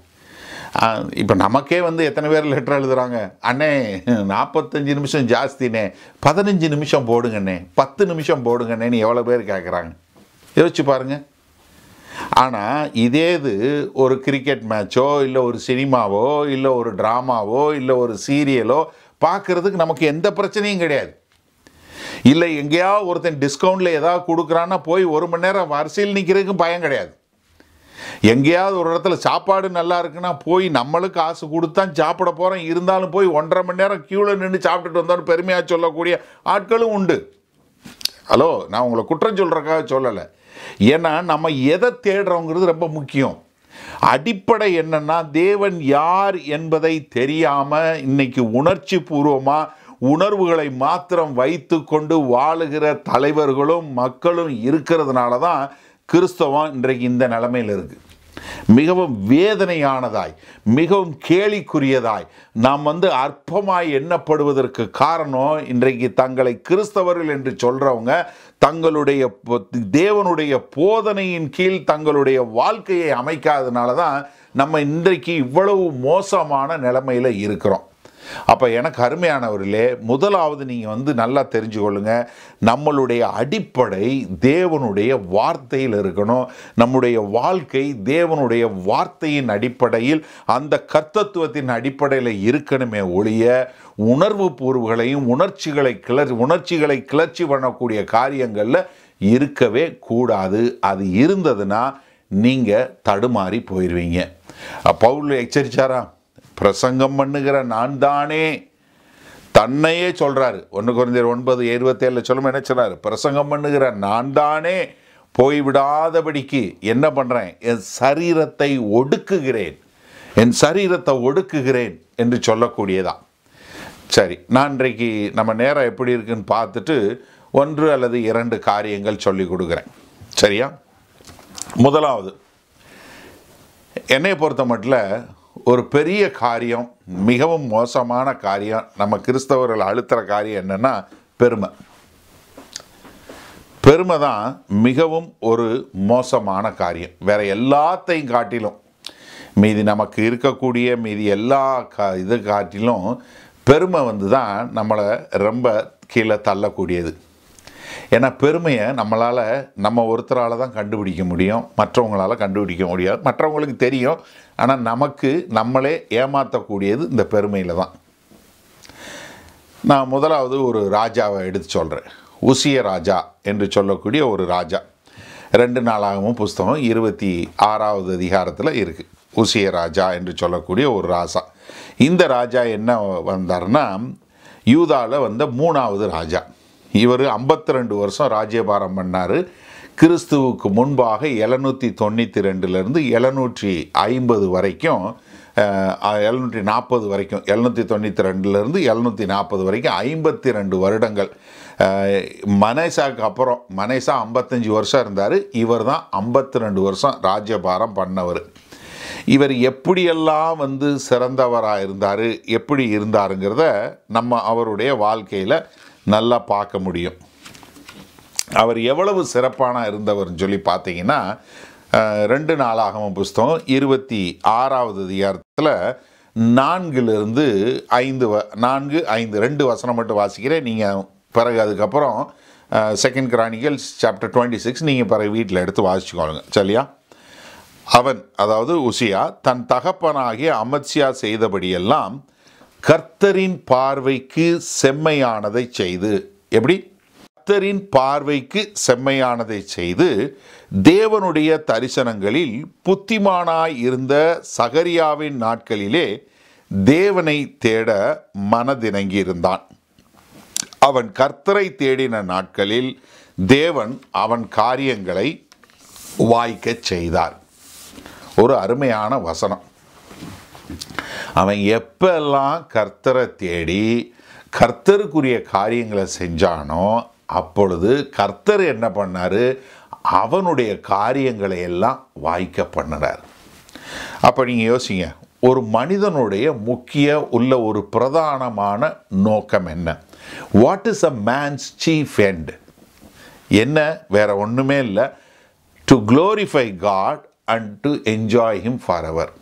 இப்போ நமக்கே எத்தனை பேர் லெட்டர் எழுதுகிறாங்க, அண்ணே 45 நிமிஷம் ஜாஸ்தினே, 15 நிமிஷம் போடுங்கண்ணே, 10 நிமிஷம் போடுங்கண்ணேன்னு எவ்வளோ பேர் கேட்குறாங்க. யோசிச்சு பாருங்கள். ஆனால் இதே இது ஒரு கிரிக்கெட் மேட்சோ இல்லை ஒரு சினிமாவோ இல்லை ஒரு ட்ராமாவோ இல்லை ஒரு சீரியலோ பார்க்குறதுக்கு நமக்கு எந்த பிரச்சனையும் கிடையாது. இல்லை எங்கேயாவது ஒருத்தன் டிஸ்கவுண்டில் ஏதாவது கொடுக்குறான்னா போய் 1 மணி நேரம் வரிசையில் நிற்கிறதுக்கும் பயம் கிடையாது. எங்கேயாவது ஒரு இடத்துல சாப்பாடு நல்லா இருக்குன்னா போய் நம்மளும் காசு கொடுத்து தான் சாப்பிட போகிறோம், இருந்தாலும் போய் 1.5 மணி நேரம் க்யூவில் நின்று சாப்பிட்டுட்டு வந்தோன்னு பெருமையாக சொல்லக்கூடிய ஆட்களும் உண்டு. ஹலோ, நான் உங்களை குற்றம் சொல்கிறக்காக சொல்லலை. ஏன்னா நம்ம எதை தேடுறோங்கிறது ரொம்ப முக்கியம். அடிப்படை என்னன்னா, தேவன் யார் என்பதை தெரியாமல் இன்னைக்கு உணர்ச்சி பூர்வமாக உணர்வுகளை மாத்திரம் வைத்து கொண்டு வாழுகிற தலைவர்களும் மக்களும் இருக்கிறதுனால தான் கிறிஸ்தவம் இன்றைக்கு இந்த நிலைமையில் இருக்குது. மிகவும் வேதனையானதாய், மிகவும் கேலிக்குரியதாய், நாம் அற்பமாய் எண்ணப்படுவதற்கு காரணம், இன்றைக்கு தங்களை கிறிஸ்தவர்கள் என்று சொல்கிறவங்க தங்களுடைய தேவனுடைய போதனையின் கீழ் தங்களுடைய வாழ்க்கையை அமைக்காதனால தான் நம்ம இன்றைக்கு இவ்வளவு மோசமான நிலைமையில் இருக்கிறோம். அப்போ எனக்கு அருமையானவர்களே, முதலாவது நீங்கள் நல்லா தெரிஞ்சு கொள்ளுங்க, நம்மளுடைய அடிப்படை தேவனுடைய வார்த்தையில் இருக்கணும். நம்முடைய வாழ்க்கை தேவனுடைய வார்த்தையின் அடிப்படையில், அந்த கர்த்தத்துவத்தின் அடிப்படையில் இருக்கணுமே ஒழிய உணர்வு பூர்வங்களையும் உணர்ச்சிகளை கிளர்ச்சி பண்ணக்கூடிய காரியங்களில் இருக்கவே கூடாது. அது இருந்ததுன்னா நீங்கள் தடுமாறி போயிடுவீங்க. பவுல் எச்சரிச்சாரா? பிரசங்கம் பண்ணுகிற நான் தானே, தன்னையே சொல்கிறாரு. 1 Corinthians 9:27 சொல்லும்போது என்ன சொல்கிறாரு? பிரசங்கம் பண்ணுகிற நான் தானே போய்விடாதபடிக்கு என்ன பண்ணுறேன், என் சரீரத்தை ஒடுக்குகிறேன் என்று சொல்லக்கூடியதான். சரி, நான் இன்றைக்கு நம்ம நேரம் எப்படி இருக்குன்னு பார்த்துட்டு 1 அல்லது 2 காரியங்கள் சொல்லி கொடுக்குறேன். சரியா? முதலாவது, என்னை பொறுத்த மட்டும் ஒரு பெரிய காரியம், மிகவும் மோசமான காரியம், நம்ம கிறிஸ்தவர்கள் அழுத்துகிற காரியம் என்னென்னா பெருமை. பெருமை தான் மிகவும் ஒரு மோசமான காரியம். வேறு எல்லாத்தையும் காட்டிலும், மீதி நமக்கு இருக்கக்கூடிய மீதி எல்லா இது காட்டிலும் பெருமை தான் நம்மளை ரொம்ப கீழே தள்ளக்கூடியது. ஏன்னா பெருமையை நம்ம ஒருத்தரால் தான் கண்டுபிடிக்க முடியும், மற்றவங்களால் கண்டுபிடிக்க முடியாது. மற்றவங்களுக்கு தெரியும், ஆனால் நமக்கு நம்மளே ஏமாற்றக்கூடியது இந்த பெருமையில் தான். நான் முதலாவது ஒரு ராஜாவை எடுத்து சொல்கிறேன். உசியா ராஜா என்று சொல்லக்கூடிய ஒரு ராஜா, 2 நாளாகவும் புஸ்தகம் 26வது அதிகாரத்தில் இருக்குது. உசியா ராஜா என்று சொல்லக்கூடிய ஒரு ராஜா. இந்த ராஜா என்ன வந்தார்னா, யூதாவில் 3வது ராஜா. இவர் 52 வருஷம் ராஜ்யபாரம் பண்ணார். கிறிஸ்துவுக்கு முன்பாக 792லேருந்து 750 வரைக்கும், 740 வரைக்கும், 792லேருந்து 740 வரைக்கும் 52 வருடங்கள். மனேசாவுக்கு அப்புறம், மனேசா 55 வருஷம் இருந்தார். இவர் தான் 52 வருஷம் ராஜ்யபாரம் பண்ணவர். இவர் எப்படியெல்லாம் சிறந்தவராக இருந்தார், எப்படி இருந்தாருங்கிறத நம்ம அவருடைய வாழ்க்கையில் நல்லா பார்க்க முடியும். அவர் எவ்வளவு சிறப்பான இருந்தவர்னு சொல்லி பார்த்தீங்கன்னா, 2 நாளாகவும் புஸ்தகம் 26வது அதிகாரத்தில் 4-5, 4-5, 2 வசனம் மட்டும் வாசிக்கிறேன். நீங்கள் பிறகு அதுக்கப்புறம் 2 Chronicles 26 நீங்கள் பிறகு வீட்டில் எடுத்து வாசிச்சுக்கோங்க. சரியா? அவன், அதாவது உசியா, தன் தகப்பனாகிய அமத்சியா செய்தபடியெல்லாம் கர்த்தரின் பார்வைக்கு செம்மையானதை செய்து, எப்படி கர்த்தரின் பார்வைக்கு செம்மையானதை செய்து, தேவனுடைய தரிசனங்களில் புத்திமானாய் இருந்த சகரியாவின் நாட்களிலே தேவனை தேட மனதிணங்கி இருந்தான். அவன் கர்த்தரை தேடின நாட்களில் தேவன் அவன் காரியங்களை வாய்க்கச் செய்தார். ஒரு அருமையான வசனம். அவன் எப்பெல்லாம் கர்த்தரை தேடி கர்த்தருக்குரிய காரியங்களை செஞ்சானோ, அப்பொழுது கர்த்தர் என்ன பண்ணார், அவனுடைய காரியங்களை எல்லாம் வாய்க்க பண்ணினார். அப்போ நீங்கள் யோசிங்க, ஒரு மனிதனுடைய முக்கிய ஒரு பிரதானமான நோக்கம் என்ன? What is a man's chief end? என்ன? வேற ஒன்றுமே இல்லை. To glorify God and to enjoy him forever.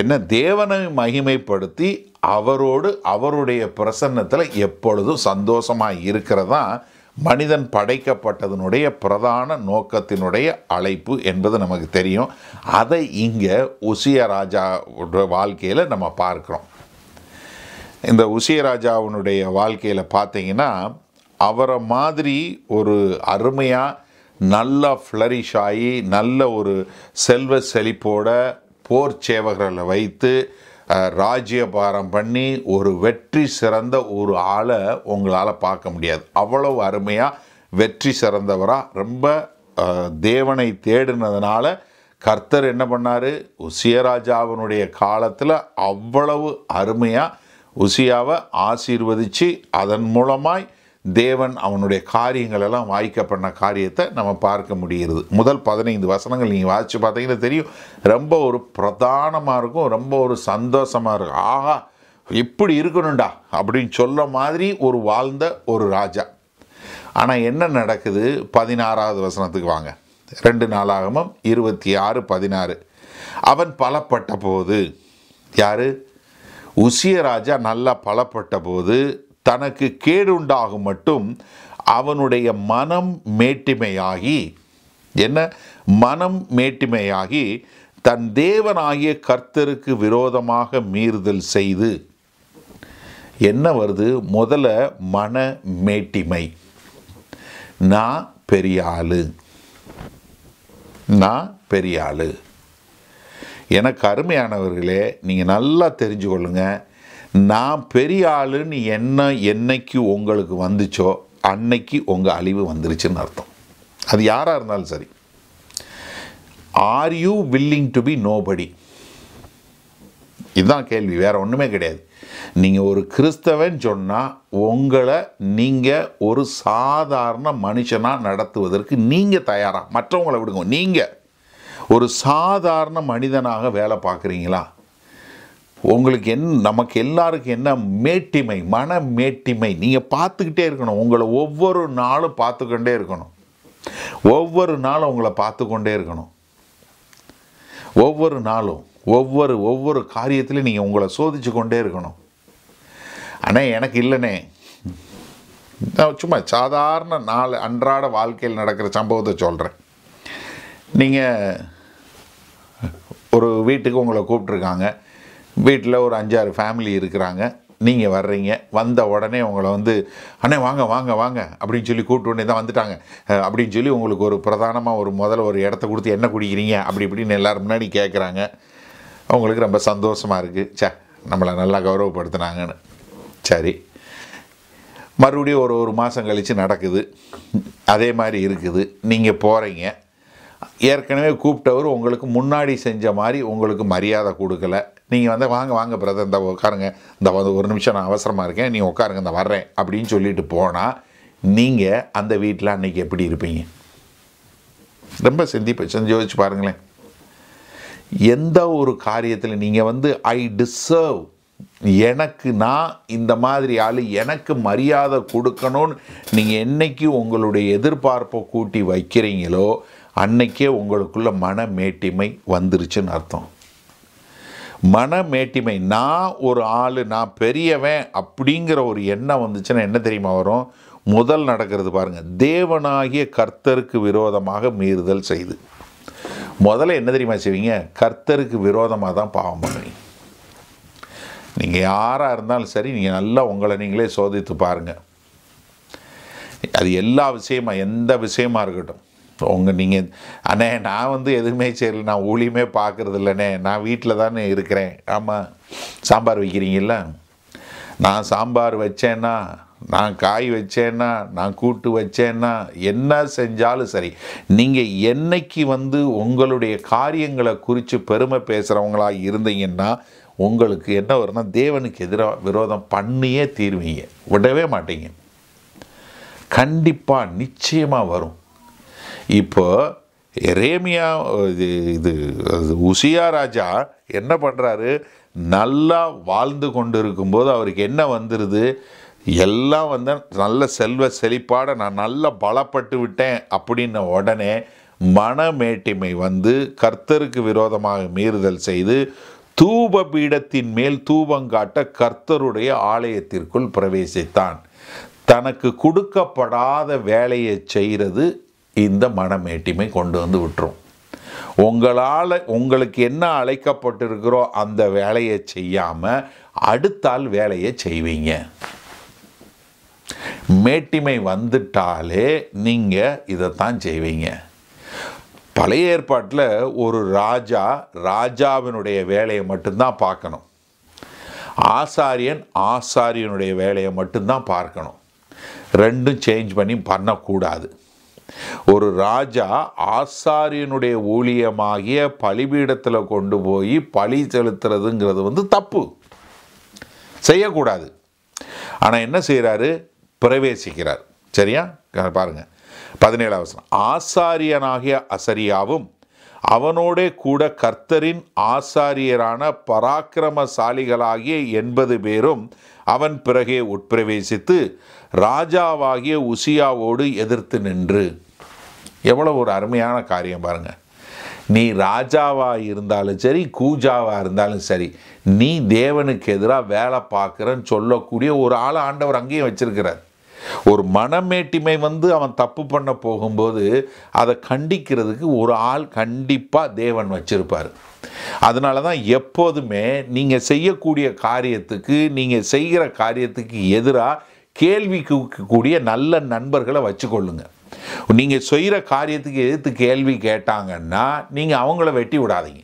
என்ன? தேவனை மகிமைப்படுத்தி அவரோடு அவருடைய பிரசன்னத்தில் எப்பொழுதும் சந்தோஷமாக இருக்கிறதா மனிதன் படைக்கப்பட்டதனுடைய பிரதான நோக்கத்தினுடைய அழைப்பு என்பது நமக்கு தெரியும். அதை இங்கே உசியா ராஜாவோட வாழ்க்கையில் நம்ம பார்க்குறோம். இந்த உசியா ராஜாவுடைய வாழ்க்கையில் பார்த்தீங்கன்னா, அவரை மாதிரி ஒரு அருமையாக நல்லா ஃப்ளரிஷ் ஆகி நல்ல ஒரு செல்வ செழிப்போட போர் சேவகர்களை வைத்து ராஜ்யபாரம் பண்ணி ஒரு வெற்றி சிறந்த ஒரு ஆளை உங்களால் பார்க்க முடியாது. அவ்வளவு அருமையாக வெற்றி சிறந்தவராக ரொம்ப தேவனை தேடினதுனால கர்த்தர் என்ன பண்ணார், உசியராஜாவினுடைய காலத்தில் அவ்வளவு அருமையாக உசியாவை ஆசீர்வதித்து அதன் மூலமாய் தேவன் அவனுடைய காரியங்களெல்லாம் வாய்க்க பண்ண காரியத்தை நம்ம பார்க்க முடிகிறது. முதல் 15 வசனங்கள் நீங்கள் வாசித்து பார்த்தீங்கன்னா தெரியும், ரொம்ப ஒரு பிரதானமாக இருக்கும், ரொம்ப ஒரு சந்தோஷமாக இருக்கும். ஆஹா, இப்படி இருக்கணும்டா அப்படின்னு சொல்ல மாதிரி ஒரு வாழ்ந்த ஒரு ராஜா. ஆனால் என்ன நடக்குது? 16வது வசனத்துக்கு வாங்க. 2 நாளாகமம் 26:16. அவன் பலப்பட்ட போது, யார்? உசிய ராஜா நல்லா பலப்பட்ட போது தனக்கு கேடுண்டாகும் மட்டும் அவனுடைய மனம் மேட்டிமையாகி, என்ன மனம் மேட்டிமையாகி, தன் தேவனாகிய கர்த்தருக்கு விரோதமாக மீறுதல் செய்து. என்ன வருது? முதல்ல மன மேட்டிமை. நான் பெரிய ஆளு, நான் பெரிய ஆளு. எனக்கு அருமையானவர்களே, நீங்கள் நல்லா தெரிஞ்சு கொள்ளுங்கள், நான் பெரிய ஆளுன்னு என்ன என்னைக்கு உங்களுக்கு வந்துச்சோ அன்னைக்கு உங்கள் அழிவு வந்துருச்சுன்னு அர்த்தம். அது யாராக இருந்தாலும் சரி. Are you willing to be nobody? இதுதான் கேள்வி, வேறு ஒன்றுமே கிடையாது. நீங்கள் ஒரு கிறிஸ்தவன் சொன்னால் உங்களை நீங்கள் ஒரு சாதாரண மனுஷனாக நடத்துவதற்கு நீங்கள் தயாராக, மற்றவங்களை விடுங்க, நீங்கள் ஒரு சாதாரண மனிதனாக வேலை பார்க்குறீங்களா? உங்களுக்கு என்ன, நமக்கு எல்லாருக்கும் என்ன மேட்டிமை, மன மேட்டிமை. நீங்கள் பார்த்துக்கிட்டே இருக்கணும், உங்களை ஒவ்வொரு நாளும் பார்த்துக்கொண்டே இருக்கணும், ஒவ்வொரு நாளும் உங்களை பார்த்துக்கொண்டே இருக்கணும், ஒவ்வொரு நாளும் ஒவ்வொரு காரியத்திலையும் நீங்கள் உங்களை சோதிச்சு கொண்டே இருக்கணும். ஆனால் எனக்கு இல்லைனே, சும்மா சாதாரண நாள் அன்றாட வாழ்க்கையில் நடக்கிற சம்பவத்தை சொல்கிறேன். நீங்கள் ஒரு வீட்டுக்கு உங்களை கூப்பிட்ருக்காங்க, வீட்டில் ஒரு 5-6 ஃபேமிலி இருக்கிறாங்க. நீங்கள் வர்றீங்க, வந்த உடனே உங்களை வந்து அண்ணே வாங்க வாங்க வாங்க அப்படின்னு சொல்லி கூப்பிட்டு உடனே தான் வந்துட்டாங்க அப்படின்னு சொல்லி உங்களுக்கு ஒரு பிரதானமாக ஒரு முதல்ல ஒரு இடத்த கொடுத்து என்ன குடிக்கிறீங்க அப்படி இப்படின்னு எல்லோரும் முன்னாடி கேட்குறாங்க. அவங்களுக்கு ரொம்ப சந்தோஷமாக இருக்குது, சே நம்மளை நல்லா கௌரவப்படுத்தினாங்கன்னு. சரி, மறுபடியும் ஒரு மாதம் கழித்து நடக்குது, அதே மாதிரி இருக்குது. நீங்கள் போகிறீங்க, ஏற்கனவே கூப்பிட்டவர் உங்களுக்கு முன்னாடி செஞ்ச மாதிரி உங்களுக்கு மரியாதை கொடுக்கல. நீங்கள் வந்து வாங்க வாங்க பிரதர், இந்த உட்காருங்க, இந்த ஒரு நிமிஷம் நான் அவசரமாக இருக்கேன், நீங்கள் உட்காருங்க, இந்த வர்றேன் அப்படின்னு சொல்லிட்டு போனால் நீங்கள் அந்த வீட்டில் அன்றைக்கி எப்படி இருப்பீங்க? ரொம்ப யோசிச்சு பாருங்களேன். எந்த ஒரு காரியத்தில் நீங்கள் வந்து ஐ டிசர்வ், எனக்கு நான் இந்த மாதிரி ஆள், எனக்கு மரியாதை கொடுக்கணும்னு நீங்கள் என்றைக்கு உங்களுடைய எதிர்பார்ப்பை கூட்டி வைக்கிறீங்களோ அன்னைக்கே உங்களுக்குள்ள மன மேட்டிமை வந்துருச்சுன்னு அர்த்தம். மன மேட்டிமை, நான் ஒரு ஆள், நான் பெரியவன் அப்படிங்கிற ஒரு எண்ணம் வந்துச்சுன்னா என்ன தெரியுமா வரும்? முதல் நடக்கிறது பாருங்கள், தேவனாகிய கர்த்தருக்கு விரோதமாக மீறுதல் செய்து. முதல்ல என்ன தெரியுமா செய்வீங்க? கர்த்தருக்கு விரோதமாக தான் பாவம் பண்ணுவீங்க. நீங்கள் யாராக இருந்தாலும் சரி, நீங்கள் நல்லா உங்களை நீங்களே சோதித்து பாருங்கள். அது எல்லா விஷயமாக, எந்த விஷயமாக இருக்கட்டும். உங்கள் நீங்கள் அண்ணே நான் வந்து எதுவுமே சரி, நான் ஊழியுமே பார்க்குறது இல்லைண்ணே, நான் வீட்டில் தானே இருக்கிறேன். ஆமாம், சாம்பார் வைக்கிறீங்கள, நான் சாம்பார் வச்சேன்னா, நான் காய் வச்சேன்னா, நான் கூட்டு வச்சேன்னா, என்ன செஞ்சாலும் சரி, நீங்கள் என்னைக்கு வந்து உங்களுடைய காரியங்களை குறித்து பெருமை பேசுகிறவங்களாக இருந்தீங்கன்னா உங்களுக்கு என்ன வரும்னா தேவனுக்கு எதிராக விரோதம் பண்ணியே தீர்வீங்க, விடவே மாட்டீங்க, கண்டிப்பாக நிச்சயமாக வரும். இப்போ எரேமியா இது உசியா ராஜா என்ன பண்ணுறாரு? நல்லா வாழ்ந்து கொண்டு இருக்கும்போது அவருக்கு என்ன வந்துடுது? எல்லாம் வந்து நல்ல செல்வ செழிப்பாட நான் நல்லா பலப்பட்டு விட்டேன் அப்படின்ன உடனே மனமேட்டிமை வந்து கர்த்தருக்கு விரோதமாக மீறுதல் செய்து தூப பீடத்தின் மேல் தூபங்காட்ட கர்த்தருடைய ஆலயத்திற்குள் பிரவேசித்தான். தனக்கு கொடுக்கப்படாத வேலையை செய்கிறது இந்த மனமேட்டிமை கொண்டு வந்து விட்டுரும். உங்களால் உங்களுக்கு என்ன அழைக்கப்பட்டிருக்கிறோ அந்த வேலையை செய்யாமல் அடுத்தால் வேலையை செய்வீங்க. மேட்டிமை வந்துட்டாலே நீங்கள் இதைத்தான் செய்வீங்க. பழைய ஏற்பாட்டில் ஒரு ராஜா ராஜாவினுடைய வேலையை மட்டும்தான் பார்க்கணும், ஆசாரியன் ஆசாரியனுடைய வேலையை மட்டும்தான் பார்க்கணும், ரெண்டும் சேஞ்ச் பண்ணி பண்ணக்கூடாது. ஒரு ராஜா ஆசாரியனுடைய ஊழியமாகிய பலிபீடத்தில் கொண்டு போய் பலி செலுத்துறதுங்கிறது தப்பு, செய்யக்கூடாது. ஆனால் என்ன செய்கிறாரு? பிரவேசிக்கிறார். சரியா? பாருங்கள் 17வது வசனம், ஆசாரியனாகிய அசரியாவும் அவனோட கூட கர்த்தரின் ஆசாரியரான பராக்கிரமசாலிகளாகிய 80 பேரும் அவன் பிறகே உட்பிரவேசித்து ராஜாவாகிய உசியாவோடு எதிர்த்து நின்று. எவ்வளோ ஒரு அருமையான காரியம் பாருங்கள். நீ ராஜாவாக இருந்தாலும் சரி, கூஜாவாக இருந்தாலும் சரி, நீ தேவனுக்கு எதிராக வேலை பார்க்குறன்னு சொல்லக்கூடிய ஒரு ஆளை ஆண்டவர் அங்கேயும் வச்சிருக்கிறார். ஒரு மனமேட்டிமை அவன் தப்பு பண்ண போகும்போது அதை கண்டிக்கிறதுக்கு ஒரு ஆள் கண்டிப்பாக தேவன் வச்சிருப்பார். அதனால தான் எப்போதுமே நீங்கள் செய்யக்கூடிய காரியத்துக்கு, நீங்கள் செய்கிற காரியத்துக்கு எதிராக கேள்விக்கூடிய நல்ல நண்பர்களை வச்சுக்கொள்ளுங்க. நீங்கள் செய்கிற காரியத்துக்கு எதிர்த்து கேள்வி கேட்டாங்கன்னா நீங்கள் அவங்கள வெட்டி விடாதீங்க.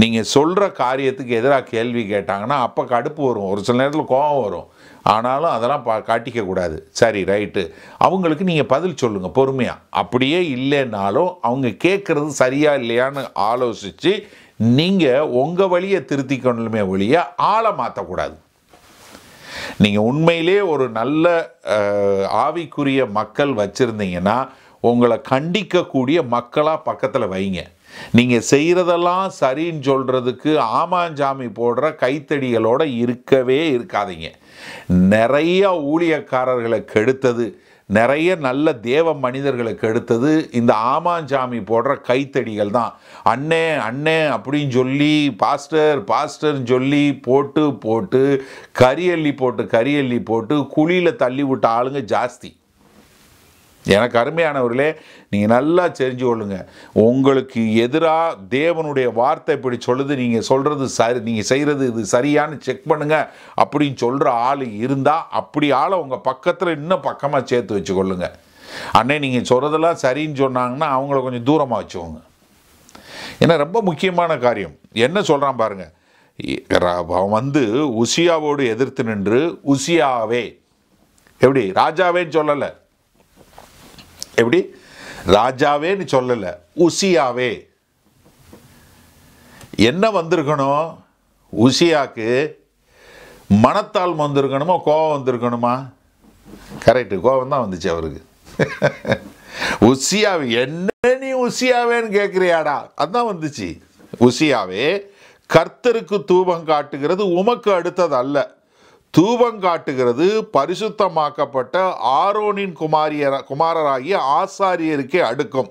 நீங்கள் சொல்கிற காரியத்துக்கு எதிராக கேள்வி கேட்டாங்கன்னா அப்போ கடுப்பு வரும், ஒரு சில நேரத்தில் கோபம் வரும், ஆனாலும் அதெல்லாம் காட்டிக்கக்கூடாது. சரி, ரைட்டு, அவங்களுக்கு நீங்கள் பதில் சொல்லுங்கள் பொறுமையாக. அப்படியே இல்லைன்னாலும் அவங்க கேட்குறது சரியாக இல்லையான்னு ஆலோசித்து நீங்கள் உங்கள் வழியை திருத்திக்கணுமே ஒழிய ஆளை மாற்றக்கூடாது. நீங்கள் உண்மையிலே ஒரு நல்ல ஆவிக்குரிய மக்கள் வச்சுருந்தீங்கன்னா உங்களை கண்டிக்கக்கூடிய மக்களாக பக்கத்தில் வைங்க. நீங்கள் செய்கிறதெல்லாம் சரின்னு சொல்கிறதுக்கு ஆமாஞ்சாமி போடுற கைத்தடிகளோடு இருக்கவே இருக்காதீங்க. நிறைய ஊழியக்காரர்களை கெடுத்தது, நிறைய நல்ல தேவ மனிதர்களை கெடுத்தது இந்த ஆமாஞ்சாமி போடுற கைத்தடிகள் தான். அண்ணே அண்ணே அப்படின்னு சொல்லி, பாஸ்டர் பாஸ்டர்ன்னு சொல்லி போட்டு போட்டு கரியல்லி போட்டு குழியில் தள்ளி விட்ட ஆளுங்க ஜாஸ்தி. எனக்கு அருமையானவர்களே, நீங்கள் நல்லா தெரிஞ்சு கொள்ளுங்க, உங்களுக்கு எதிராக தேவனுடைய வார்த்தை இப்படி சொல்லுது, நீங்கள் சொல்கிறது சரி, நீங்கள் செய்கிறது இது சரியானு செக் பண்ணுங்கள் அப்படின்னு சொல்கிற ஆள் இருந்தால் அப்படி ஆளை உங்கள் பக்கத்தில் இன்னும் பக்கமாக சேர்த்து வச்சுக்கொள்ளுங்க. அண்ணே நீங்கள் சொல்கிறதெல்லாம் சரின்னு சொன்னாங்கன்னா அவங்கள கொஞ்சம் தூரமாக வச்சுக்கோங்க. ஏன்னா ரொம்ப முக்கியமான காரியம் என்ன சொல்கிறான் பாருங்கள். அவன் உசியாவோடு எதிர்த்து நின்று, உசியாவே எப்படி ராஜாவேன்னு சொல்லலை, எப்படி ராஜாவேன்னு சொல்லலை, உசியாவே. என்ன வந்திருக்கணும்? உசியாக்கு மனத்தால் வந்திருக்கணுமா, கோபம் வந்திருக்கணுமா? கரெக்டு, கோபம் தான் வந்துச்சு அவருக்கு. உசியாவே, என்ன நீ உசியாவேன்னு கேட்குறியாடா, அதுதான் வந்துச்சு. உசியாவே, கர்த்தருக்கு தூபம் காட்டுகிறது உமக்கு அடுத்தது அல்ல, தூபம் காட்டுகிறது பரிசுத்தமாக்கப்பட்ட ஆரோனின் குமாரராகிய ஆசாரியருக்கே அடுக்கும்.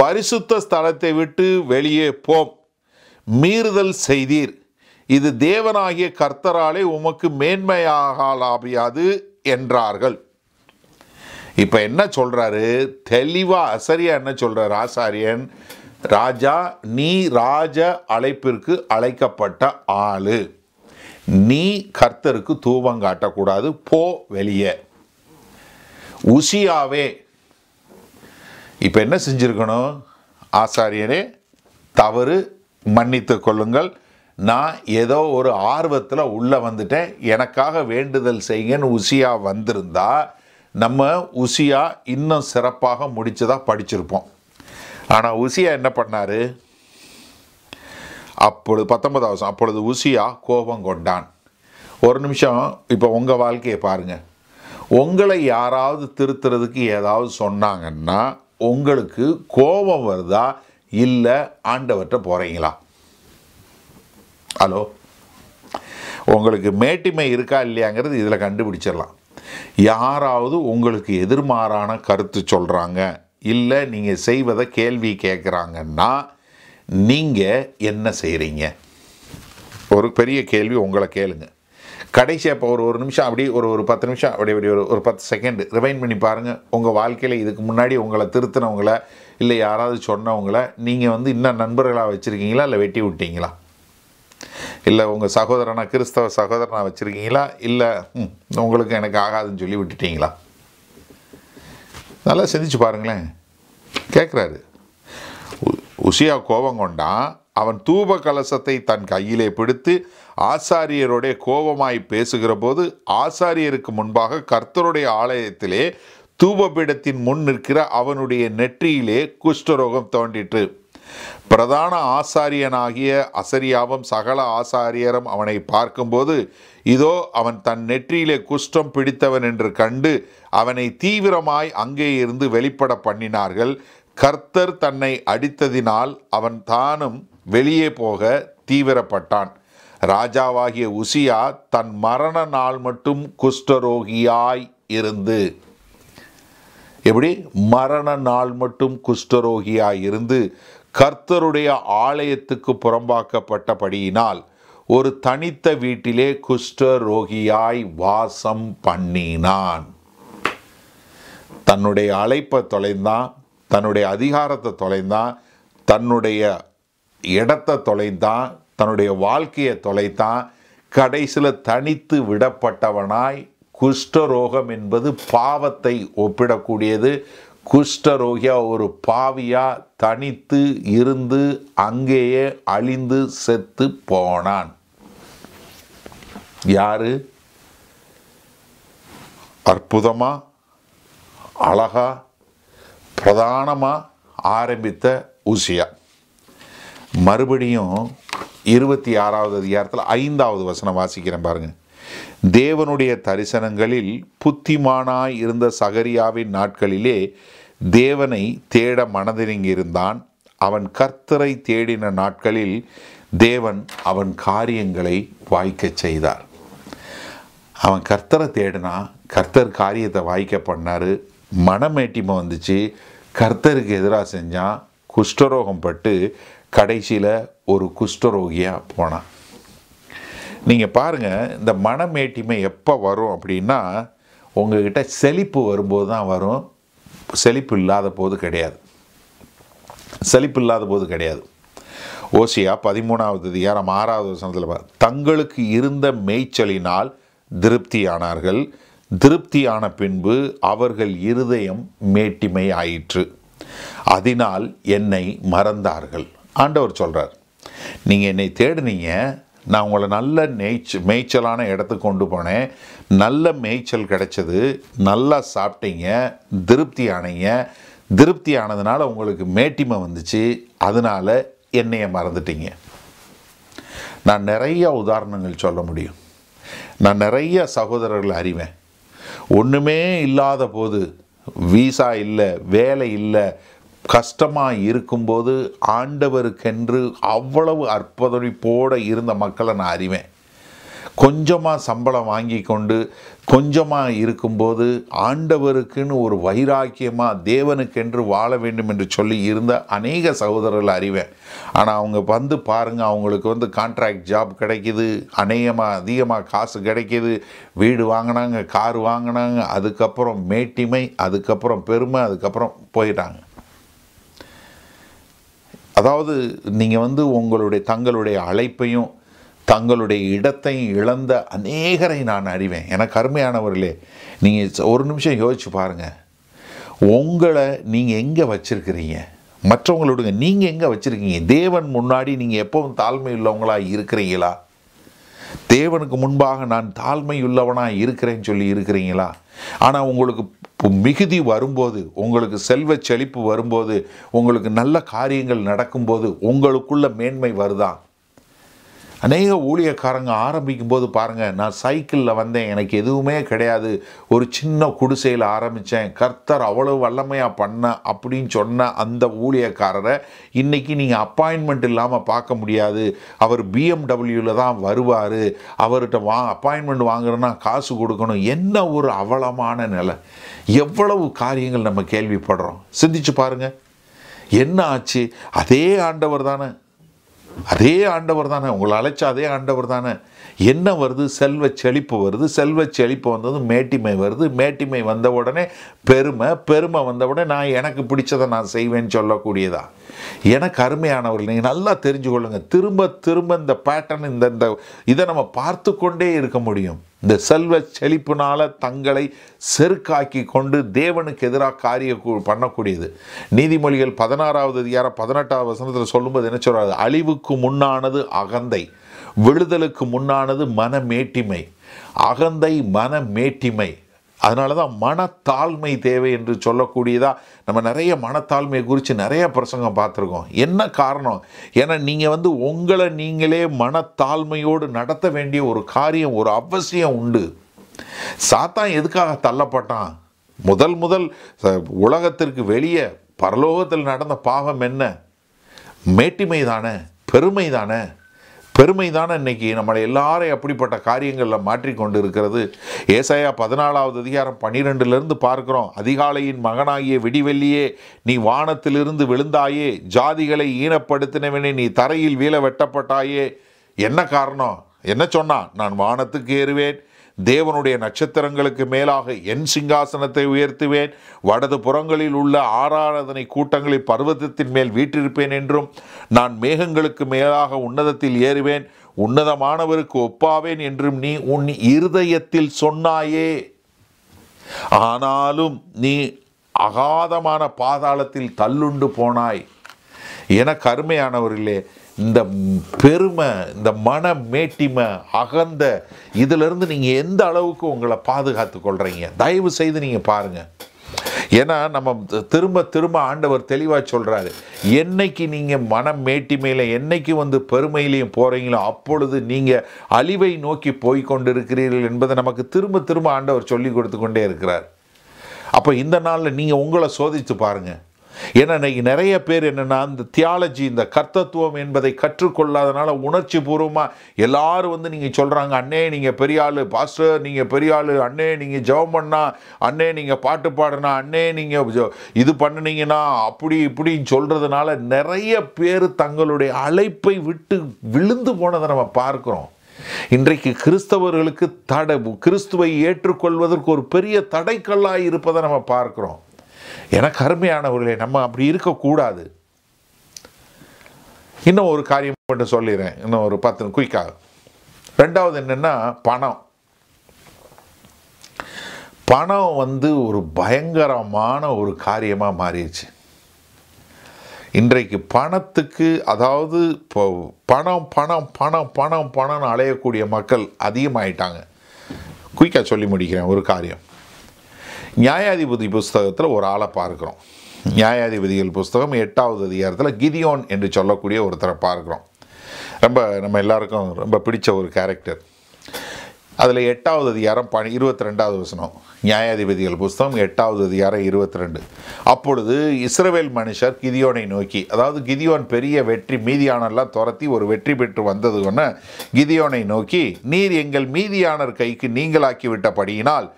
பரிசுத்த ஸ்தலத்தை விட்டு வெளியே போம், மீறுதல் செய்தீர், இது தேவனாகிய கர்த்தராலே உமக்கு மேன்மையாகலாபியாது என்றார்கள். இப்போ என்ன சொல்கிறாரு? தெளிவாக அசரியா என்ன சொல்கிறார்? ஆசாரியன் ராஜா, நீ ராஜ அழைப்பிற்கு அழைக்கப்பட்ட ஆளு, நீ கர்த்தருக்கு தூபம் காட்டக்கூடாது, போ வெளியே. உசியாவே இப்போ என்ன செஞ்சுருக்கணும்? ஆசாரியரே தவறு, மன்னித்து கொள்ளுங்கள், நான் ஏதோ ஒரு ஆர்வத்தில் உள்ளே வந்துட்டேன், எனக்காக வேண்டுதல் செய்யுங்கன்னு உசியா வந்திருந்தா நம்ம உசியா இன்னும் சிறப்பாக முடிச்சதாக படிச்சிருப்போம். ஆனால் உசியா என்ன பண்ணார்? அப்பொழுது 19வது வசனம், அப்பொழுது உசியா கோபம் கொண்டான். ஒரு நிமிஷம் இப்போ உங்கள் வாழ்க்கையை பாருங்கள். உங்களை யாராவது திருத்துறதுக்கு ஏதாவது சொன்னாங்கன்னா உங்களுக்கு கோபம் வருதா, இல்லை ஆண்டவர்கிட்ட போகிறீங்களா? ஹலோ, உங்களுக்கு மேட்டிமை இருக்கா இல்லையாங்கிறது இதில் கண்டுபிடிச்சிடலாம். யாராவது உங்களுக்கு எதிர்மாறான கருத்து சொல்கிறாங்க, இல்லை நீங்கள் செய்வதை கேள்வி கேட்குறாங்கன்னா நீங்கள் என்ன செய்கிறீங்க? ஒரு பெரிய கேள்வி உங்களை கேளுங்க. கடைசியாக இப்போ ஒரு நிமிஷம் அப்படி ஒரு 10 நிமிஷம் அப்படி ஒரு 10 செகண்ட் ரிமைண்ட் பண்ணி பாருங்கள். உங்கள் வாழ்க்கையில் இதுக்கு முன்னாடி உங்களை திருத்தினவங்கள, இல்லை யாராவது சொன்னவங்கள நீங்கள் இன்னும் நண்பர்களாக வச்சுருக்கீங்களா, இல்லை வெட்டி விட்டீங்களா? இல்லை உங்கள் சகோதரனா கிறிஸ்தவ சகோதரனா வச்சுருக்கீங்களா, இல்லை உங்களுக்கு எனக்கு ஆகாதுன்னு சொல்லி விட்டுட்டீங்களா? நல்லா சிந்திச்சு பாருங்களேன். கேட்குறாரு, உசியா கோபம் கொண்டான். அவன் தூப கலசத்தை தன் கையிலே பிடித்து ஆசாரியருடைய கோபமாய் பேசுகிற போது, ஆசாரியருக்கு முன்பாக கர்த்தருடைய ஆலயத்திலே தூபபீடத்தின் முன் நிற்கிற அவனுடைய நெற்றியிலே குஷ்டரோகம் தோன்றிற்று. பிரதான ஆசாரியனாகிய அசரியாவும் சகல ஆசாரியரும் அவனை பார்க்கும்போது, இதோ அவன் தன் நெற்றியிலே குஷ்டம் பிடித்தவன் என்று கண்டு அவனை தீவிரமாய் அங்கே இருந்து வெளிப்பட பண்ணினார்கள். கர்த்தர் தன்னை அடித்ததினால் அவன் தானும் வெளியே போக தீவிரப்பட்டான். ராஜாவாகிய உசியா தன் மரண நாள் மட்டும் குஷ்டரோகியாய் இருந்து, எப்படி மரண நாள் மட்டும் குஷ்டரோகியாய் இருந்து கர்த்தருடைய ஆலயத்துக்கு புறம்பாக்கப்பட்டபடியினால் ஒரு தனித்த வீட்டிலே குஷ்டரோகியாய் வாசம் பண்ணினான். தன்னுடைய அழைப்பை தொலைந்தான், தன்னுடைய அதிகாரத்தை தொலைந்தான், தன்னுடைய இடத்தை தொலைந்தான், தன்னுடைய வாழ்க்கையை தொலைத்தான். கடைசியில் தனித்து விடப்பட்டவனாய், குஷ்டரோகம் என்பது பாவத்தை ஒப்பிடக்கூடியது. குஷ்டரோகியா ஒரு பாவியா தனித்து இருந்து அங்கேயே அழிந்து செத்து போனான். யாரு? அற்புதமா அழகா பிரதானமா ஆரம்பித்த உசியா மறுபடியும் 26வது அதிகாரத்தில் 5வது வசனம் வாசிக்கிறேன் பாருங்க. தேவனுடைய தரிசனங்களில் புத்திமானாய் இருந்த சகரியாவின் நாட்களிலே தேவனை தேட மனதிறங்கியிருந்தான். அவன் கர்த்தரை தேடின நாட்களில் தேவன் அவன் காரியங்களை வாய்க்கச் செய்தார். அவன் கர்த்தரை தேடினா கர்த்தர் காரியத்தை வாய்க்க பண்ணார். மனமேட்டிமை வந்துச்சு, கர்த்தருக்கு எதிராக செஞ்சான், குஷ்டரோகம் பட்டு கடைசியில் ஒரு குஷ்டரோகியாக போனான். நீங்கள் பாருங்கள், இந்த மனமேட்டிமை எப்போ வரும் அப்படின்னா, உங்கள்கிட்ட செழிப்பு வரும்போது தான் வரும். செழிப்பு இல்லாத போது கிடையாது. ஓசியா 13வது அதிகாரம் 6வது வசனத்தில், தங்களுக்கு இருந்த மேய்ச்சலினால் திருப்தியானார்கள். திருப்தியான பின்பு அவர்கள் இருதயம் மேட்டிமை ஆயிற்று, அதனால் என்னை மறந்தார்கள். ஆண்டவர் சொல்கிறார், நீங்கள் என்னை தேடினீங்க, நான் உங்களை நல்ல மேய்ச்சலான இடத்துக்கு கொண்டு போனேன், நல்ல மேய்ச்சல் கிடச்சது, நல்லா சாப்பிட்டீங்க, திருப்தியானீங்க. திருப்தியானதுனால உங்களுக்கு மேட்டிமை வந்துச்சு, அதனால் என்னைய மறந்துட்டீங்க. நான் நிறைய உதாரணங்கள் சொல்ல முடியும். நான் நிறைய சகோதரர்களை அறிவேன். ஒன்றுமே இல்லாத போது, வீசா இல்லை, வேலை இல்லை, கஷ்டமாக இருக்கும்போது ஆண்டவருக்கென்று அவ்வளவு அர்ப்பணிப்போடு இருந்த மக்களை நான் அறிவேன். கொஞ்சமாக சம்பளம் வாங்கி கொண்டு கொஞ்சமாக இருக்கும்போது ஆண்டவருக்குன்னு ஒரு வைராக்கியமாக தேவனுக்கென்று வாழ வேண்டும் என்று சொல்லி இருந்த அநேக சகோதரர்கள் அறிவேன். ஆனால் அவங்க வந்து பாருங்கள், அவங்களுக்கு வந்து கான்ட்ராக்ட் ஜாப் கிடைக்கிது, அதிகமாக காசு கிடைக்கிது, வீடு வாங்கினாங்க, கார் வாங்கினாங்க, அதுக்கப்புறம் மேட்டிமை, அதுக்கப்புறம் பெருமை, அதுக்கப்புறம் போயிட்டாங்க. அதாவது நீங்கள் வந்து தங்களுடைய அழைப்பையும் தங்களுடைய இடத்தையும் இழந்த அநேகரை நான் அறிவேன். எனக்கு அருமையானவர்களே, நீங்கள் ஒரு நிமிஷம் யோசிச்சு பாருங்கள், உங்களை நீங்கள் எங்கே வச்சுருக்கிறீங்க, மற்றவங்களோட நீங்கள் எங்கே வச்சுருக்கீங்க? தேவன் முன்னாடி நீங்கள் எப்பவும் தாழ்மை உள்ளவங்களாக இருக்கிறீங்களா? தேவனுக்கு முன்பாக நான் தாழ்மை உள்ளவனாக இருக்கிறேன்னு சொல்லி இருக்கிறீங்களா? ஆனால் உங்களுக்கு மிகுதி வரும்போது, உங்களுக்கு செல்வ செழிப்பு வரும்போது, உங்களுக்கு நல்ல காரியங்கள் நடக்கும்போது உங்களுக்குள்ள மேன்மை வருதா? அநேக ஊழியக்காரங்க ஆரம்பிக்கும் போது பாருங்கள், நான் சைக்கிளில் வந்தேன், எனக்கு எதுவுமே கிடையாது, ஒரு சின்ன குடிசையில் ஆரம்பித்தேன், கர்த்தர் அவ்வளோ வல்லமையாக பண்ண அப்படின்னு சொன்ன அந்த ஊழியக்காரரை இன்றைக்கி நீங்கள் அப்பாயின்மெண்ட் இல்லாமல் பார்க்க முடியாது. அவர் பிஎம்டபிள்யூவில் தான் வருவார், அவர்கிட்ட அப்பாயின்மெண்ட் வாங்குறேன்னா காசு கொடுக்கணும். என்ன ஒரு அவலமான நிலை! எவ்வளவு காரியங்கள் நம்ம கேள்விப்படுறோம். சிந்திச்சு பாருங்கள், என்ன ஆச்சு? அதே ஆண்டவர் தானே அதே ஆண்டவர் தானே உங்களை அழைச்ச அதே ஆண்டவர் தானே. என்ன வருது? செல்வ செழிப்பு வருது. செல்வ செழிப்பு வந்தது மேட்டிமை வருது. மேட்டிமை வந்த உடனே பெருமை. பெருமை வந்த உடனே நான் எனக்கு பிடிச்சதை நான் செய்வேன்னு சொல்லக்கூடியதா? எனக்கு அருமையானவர்கள், நீங்கள் நல்லா தெரிஞ்சு கொள்ளுங்கள். திரும்ப திரும்ப இந்த பேட்டர்ன் இந்த இதை நம்ம பார்த்து கொண்டே இருக்க முடியும். இந்த செல்வ செழிப்புனால் தங்களை செருக்காக்கி கொண்டு தேவனுக்கு எதிராக காரியம் பண்ணக்கூடியது. நீதிமொழிகள் 16:18 சொல்லும்போது என்ன சொல்கிறாரு? அழிவுக்கு முன்னானது அகந்தை, விழுதலுக்கு முன்னானது மனமேட்டிமை. அகந்தை, மனமேட்டிமை. அதனால தான் மனத்தாழ்மை தேவை என்று சொல்லக்கூடியதாக நம்ம நிறைய மனத்தாழ்மையை குறித்து நிறைய பிரசங்கம் பார்த்துருக்கோம். என்ன காரணம்? ஏன்னா நீங்கள் உங்களை நீங்களே மனத்தாழ்மையோடு நடத்த வேண்டிய ஒரு காரியம், ஒரு அவசியம் உண்டு. சாத்தான் எதுக்காக தள்ளப்பட்டான்? முதல் உலகத்திற்கு வெளியே பரலோகத்தில் நடந்த பாவம் என்ன? மேட்டிமை தானே, பெருமை தானே. பெருமைதான இன்னைக்கு நம்மளை எல்லாரையும் அப்படிப்பட்ட காரியங்களில் மாற்றிக்கொண்டு இருக்கிறது. ஏசாயா 14:12 பார்க்கிறோம். அதிகாலையின் மகனாகிய விடிவெள்ளியே நீ வானத்திலிருந்து விழுந்தாயே, ஜாதிகளை ஈனப்படுத்தினவனே நீ தரையில் வீழ வெட்டப்பட்டாயே. என்ன காரணம்? என்ன சொன்னான்? நான் வானத்துக்கு ஏறுவேன், தேவனுடைய நட்சத்திரங்களுக்கு மேலாக என் சிங்காசனத்தை உயர்த்துவேன், வடது புறங்களில் உள்ள ஆராதனை கூட்டங்களை பர்வதத்தின் மேல் வீற்றிருப்பேன் என்றும், நான் மேகங்களுக்கு மேலாக உன்னதத்தில் ஏறுவேன், உன்னதமானவருக்கு ஒப்பாவேன் என்றும் நீ உன் இருதயத்தில் சொன்னாயே. ஆனாலும் நீ அகாதமான பாதாளத்தில் தள்ளுண்டு போனாய். என கருமையானவர்களே, இந்த பெருமை, இந்த மன மேட்டிமை, அகந்த இதிலிருந்து நீங்கள் எந்த அளவுக்கு உங்களை பாதுகாத்து கொள்கிறீங்க தயவு செய்து நீங்கள் பாருங்கள். ஏன்னா நம்ம திரும்ப திரும்ப ஆண்டவர் தெளிவாக சொல்கிறாரு, என்னைக்கு நீங்கள் மன மேட்டிமையில், என்னைக்கு பெருமையிலையும் போகிறீங்களோ அப்பொழுது நீங்கள் அழிவை நோக்கி போய் கொண்டு இருக்கிறீர்கள் என்பதை நமக்கு திரும்ப திரும்ப ஆண்டவர் சொல்லி கொடுத்து கொண்டே இருக்கிறார். அப்போ இந்த நாளில் நீங்கள் உங்களை சோதித்து பாருங்கள். ஏன்னா இன்னைக்கு நிறைய பேர் என்னென்னா இந்த தியாலஜி, இந்த கர்த்தத்துவம் என்பதை கற்றுக்கொள்ளாதனால உணர்ச்சி பூர்வமாக எல்லாரும் நீங்கள் சொல்கிறாங்க, அண்ணே நீங்கள் பெரிய ஆள், பாஸ்டர் நீங்கள் பெரிய ஆள், அண்ணே நீங்கள் ஜெபம் பண்ணா, அண்ணே நீங்கள் பாட்டு பாடுனா, அண்ணே நீங்கள் இது பண்ணினீங்கன்னா அப்படி இப்படின்னு சொல்கிறதுனால நிறைய பேர் தங்களுடைய அழைப்பை விட்டு விழுந்து போனதை நம்ம பார்க்குறோம். இன்றைக்கு கிறிஸ்தவர்களுக்கு கிறிஸ்துவை ஏற்றுக்கொள்வதற்கு ஒரு பெரிய தடைக்கல்லாக இருப்பதை நம்ம பார்க்குறோம். எனக்கு அருமையானவர்களே, நம்ம அப்படி இருக்கக்கூடாது. இன்னும் ஒரு காரியம் மட்டும் சொல்லிடுறேன், இன்னும் ஒரு 10 குயிக்காக. ரெண்டாவது என்னென்னா பணம். பணம் ஒரு பயங்கரமான ஒரு காரியமாக மாறிடுச்சு. இன்றைக்கு பணத்துக்கு, அதாவது இப்போ பணம் பணம் பணம் பணம் பணம்னு அலையக்கூடிய மக்கள் அதிகமாகிட்டாங்க. குயிக்காக சொல்லி முடிக்கிறேன் ஒரு காரியம். நியாயாதிபதி புஸ்தகத்தில் ஒரு ஆளை பார்க்குறோம். நியாயாதிபதிகள் புஸ்தகம் 8வது அதிகாரத்தில் கிதியோன் என்று சொல்லக்கூடிய ஒருத்தரை பார்க்குறோம். ரொம்ப நம்ம எல்லாருக்கும் ரொம்ப பிடிச்ச ஒரு கேரக்டர். அதில் 8வது அதிகாரம் 22வது வசனம், நியாயாதிபதிகள் புஸ்தகம் 8வது அதிகாரம் 22. அப்பொழுது இஸ்ரவேல் மனுஷர் கிதியோனை நோக்கி, அதாவது கிதியோன் பெரிய வெற்றி, மீதியானர்லாம் துரத்தி ஒரு வெற்றி பெற்று வந்ததுன்னு கிதியோனை நோக்கி, நீர் எங்கள் மீதியானர் கைக்கு நீங்களாக்கிவிட்டபடியினால்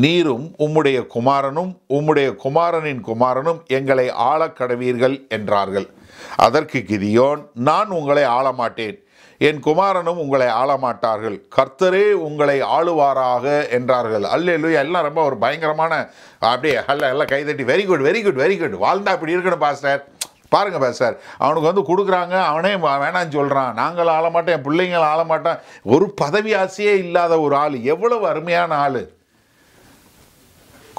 நீரும் உம்முடைய குமாரனும் உம்முடைய குமாரனின் குமாரனும் எங்களை ஆளக்கடவீர்கள் என்றார்கள். அதற்கு கிதியோன், நான் உங்களை ஆளமாட்டேன், என் குமாரனும் உங்களை ஆளமாட்டார்கள், கர்த்தரே உங்களை ஆளுவாராக என்றார்கள். அல்லேலூயா. எல்லாம் ரொம்ப ஒரு பயங்கரமான அப்படியே அல்ல எல்லாம் கைதட்டி very good very good very good, வாழ்ந்தா அப்படி இருக்கணும் பாஸ்டர். பாருங்கள் பாஸ்டர், அவனுக்கு கொடுக்குறாங்க, அவனே வேணான்னு சொல்கிறான், நாங்கள் ஆளமாட்டேன், என் பிள்ளைங்களை ஆளமாட்டேன். ஒரு பதவி ஆசையே இல்லாத ஒரு ஆள், எவ்வளவு அருமையான ஆள்.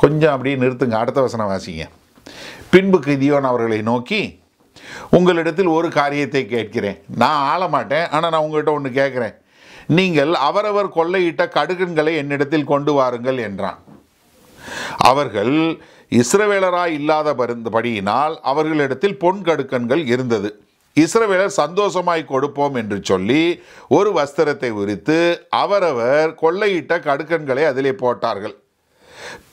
கொஞ்சம் அப்படியே நிறுத்துங்க, அடுத்த வசனம் வாசிங்க. பின்பு கிதியோன் அவர்களை நோக்கி, உங்களிடத்தில் ஒரு காரியத்தை கேட்கிறேன், நான் ஆளமாட்டேன், ஆனால் நான் உங்கள்கிட்ட ஒன்று கேட்குறேன், நீங்கள் அவரவர் கொள்ளையிட்ட கடுகன்களை என்னிடத்தில் கொண்டு வாருங்கள் என்றான். அவர்கள் இஸ்ரவேலராய் இல்லாத படியினால் அவர்களிடத்தில் பொன் கடுக்கன்கள் இருந்தது. இஸ்ரவேலர் சந்தோஷமாய் கொடுப்போம் என்று சொல்லி ஒரு வஸ்திரத்தை உரித்து அவரவர் கொள்ளையிட்ட கடுக்கன்களை அதிலே போட்டார்கள்.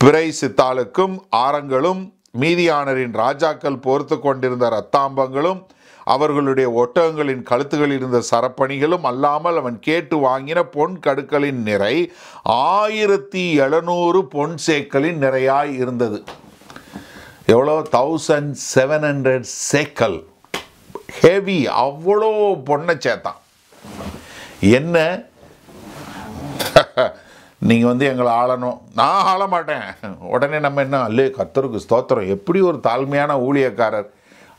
பிறை சித்தாளுக்கும் ஆரங்களும் மீதியானரின் ராஜாக்கள் போர்த்து கொண்டிருந்த ரத்தாம்பங்களும் அவர்களுடைய ஒட்டகங்களின் கழுத்துகளில் இருந்த சரப்பணிகளும் அல்லாமல் அவன் கேட்டு வாங்கின பொன் கடுக்களின் நிறை 1700 பொன் சேக்கலின் நிறையாய் இருந்தது. எவ்வளோ? 1700 சேக்கல். heavy, அவ்வளோ பொண்ணை சேத்தான். என்ன நீங்கள் வந்து எங்களை ஆளணும், நான் ஆள மாட்டேன். உடனே நம்ம என்ன, அல்லே கர்த்தருக்கு ஸ்தோத்திரம், எப்படி ஒரு தாழ்மையான ஊழியக்காரர்.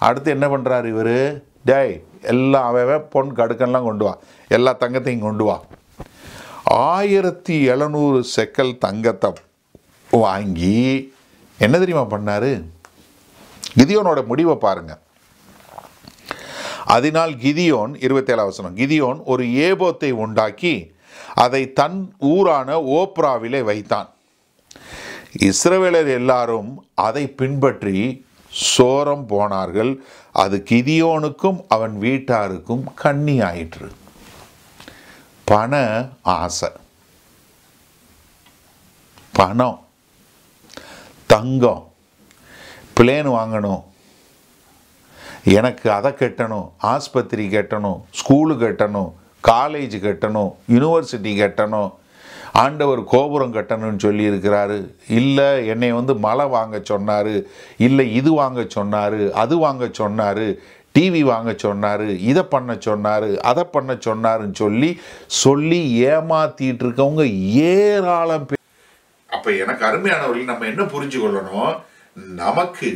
அடுத்து என்ன பண்ணுறார் இவர், டேய் எல்லாம் அவ பொன் கடுக்கெல்லாம் கொண்டு வா, எல்லா தங்கத்தையும் கொண்டு வா. 1700 செக்கல் தங்கத்தை வாங்கி என்ன தெரியுமா பண்ணார், கிதியோனோட முடிவை பாருங்கள். அதனால் கிதியோன், 27வது வசனம், கிதியோன் ஒரு ஏபோத்தை உண்டாக்கி அதை தன் ஊரான ஓப்ராவிலே வைத்தான். இஸ்ரவேலர் எல்லாரும் அதை பின்பற்றி சோரம் போனார்கள். அது கிதியோனுக்கும் அவன் வீட்டாருக்கும் கண்ணி ஆயிற்று. பண ஆசை, பணம், தங்கம், பிளேன் வாங்கணும், எனக்கு அதை கட்டணும், ஆஸ்பத்திரி கட்டணும், ஸ்கூலு கட்டணும், காலேஜ் கட்டணும், யூனிவர்சிட்டி கட்டணும், ஆண்டவர் கோபுரம் கட்டணும்னு சொல்லியிருக்கிறாரு, இல்லை என்னை வந்து மலை வாங்க சொன்னார், இல்லை இது வாங்க சொன்னார், அது வாங்க சொன்னார், டிவி வாங்க சொன்னார், இதை பண்ண சொன்னார், அதை பண்ண சொன்னாருன்னு சொல்லி சொல்லி ஏமாத்திட்டு இருக்கவங்க ஏராளம் பேர். அப்போ எனக்கு அருமையானவர்கள், நம்ம என்ன புரிஞ்சு கொள்ளணும், நமக்கு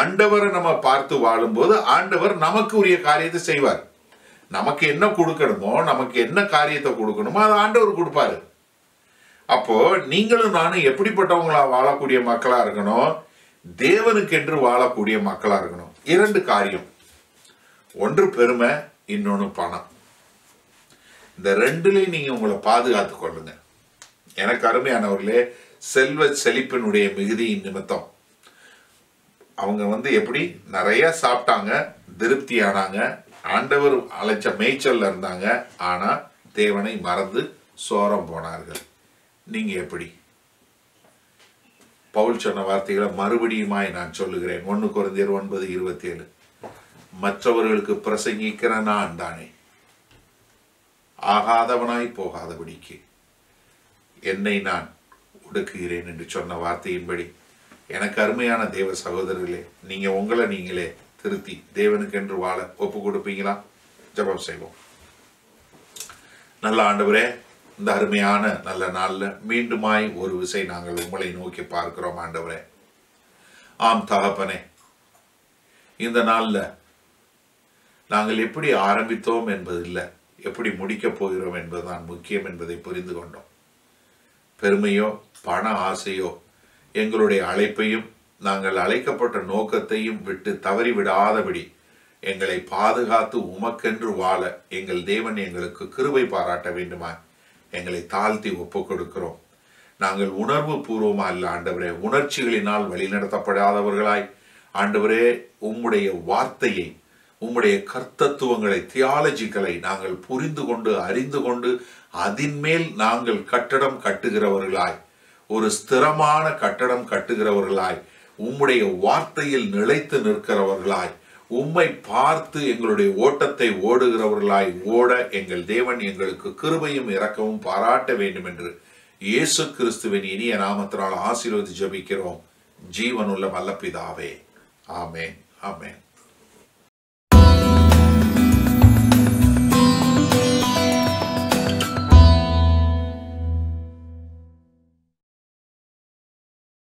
ஆண்டவரை நம்ம பார்த்து வாழும்போது ஆண்டவர் நமக்கு உரிய காரியத்தை செய்வார். நமக்கு என்ன கொடுக்கணுமோ, நமக்கு என்ன காரியத்தை கொடுக்கணுமோ அதை ஆண்டவர் கொடுப்பாரு. அப்போ நீங்களும் நானும் எப்படிப்பட்டவங்களா வாழக்கூடிய மக்களா இருக்கணும், தேவனுக்கென்று வாழக்கூடிய மக்களா இருக்கணும். இரண்டு காரியம், ஒன்று பெருமை, இன்னொன்று பணம். இந்த ரெண்டுலையும் நீங்க உங்களை பாதுகாத்து கொள்ளுங்க. எனக்கு அருமையானவர்களே, செல்வ செழிப்பினுடைய மிகுதியின் நிமித்தம் அவங்க வந்து எப்படி நிறைய சாப்பிட்டாங்க, திருப்தியானாங்க, ஆண்டவர் அழைச்ச மேய்ச்சல்ல இருந்தாங்க, ஆனா தேவனை மறந்து சோரம் போனார்கள். நீங்க எப்படி? பவுல் சொன்ன வார்த்தைகளை மறுபடியுமாய் நான் சொல்லுகிறேன், 1 கொரிந்தியர் 9:27, மற்றவர்களுக்கு பிரசங்கிக்கிற நான் தானே, ஆகாதவனாய் போகாதபடிக்கு என்னை நான் ஒடுக்குகிறேன் என்று சொன்ன வார்த்தையின்படி எனக்கு அருமையான தேவ சகோதரர்களே, நீங்க உங்களை நீங்களே திருத்தி தேவனுக்கென்று வாழ ஒப்பு கொடுப்பீங்களா? ஜெபம் செய்வோம். நல்ல ஆண்டவரே, இந்த அருமையான நல்ல நாளில் மீண்டுமாய் ஒரு விசை நாங்கள் உங்களை நோக்கி பார்க்கிறோம் ஆண்டவரே. ஆம் தகப்பனே, இந்த நாளில் நாங்கள் எப்படி ஆரம்பித்தோம் என்பது இல்லை, எப்படி முடிக்கப் போகிறோம் என்பதுதான் முக்கியம் என்பதை புரிந்து கொண்டோம். பெருமையோ பண ஆசையோ எங்களுடைய அழைப்பையும் நாங்கள் அழைக்கப்பட்ட நோக்கத்தையும் விட்டு தவறிவிடாதபடி எங்களை பாதுகாத்து உமக்கென்று வாழ எங்கள் தேவன் எங்களுக்கு கிருபை பாராட்ட வேண்டுமா, எங்களை தாழ்த்தி ஒப்பு கொடுக்கிறோம். நாங்கள் உணர்வு பூர்வமா அல்ல ஆண்டவரே, உணர்ச்சிகளினால் வழிநடத்தப்படாதவர்களாய் ஆண்டவரே, உம்முடைய வார்த்தையை, உம்முடைய கர்த்தத்துவங்களை, தியாலஜிக்களை நாங்கள் புரிந்து கொண்டு அறிந்து கொண்டு அதின்மேல் நாங்கள் கட்டடம் கட்டுகிறவர்களாய், ஒரு ஸ்திரமான கட்டடம் கட்டுகிறவர்களாய், உம்முடைய வார்த்தையில் நிலைத்து நிற்கிறவர்களாய், உம்மை பார்த்து எங்களுடைய ஓட்டத்தை ஓடுகிறவர்களாய் ஓட எங்கள் தேவன் எங்களுக்கு கிருபையும் இரக்கமும் பாராட்ட வேண்டும் என்று இயேசு கிறிஸ்துவின் இனிய நாமத்தினால் ஆசீர்வதித்து ஜெபிக்கிறோம் ஜீவனுள்ள வல்ல பிதாவே. ஆமென், ஆமென்.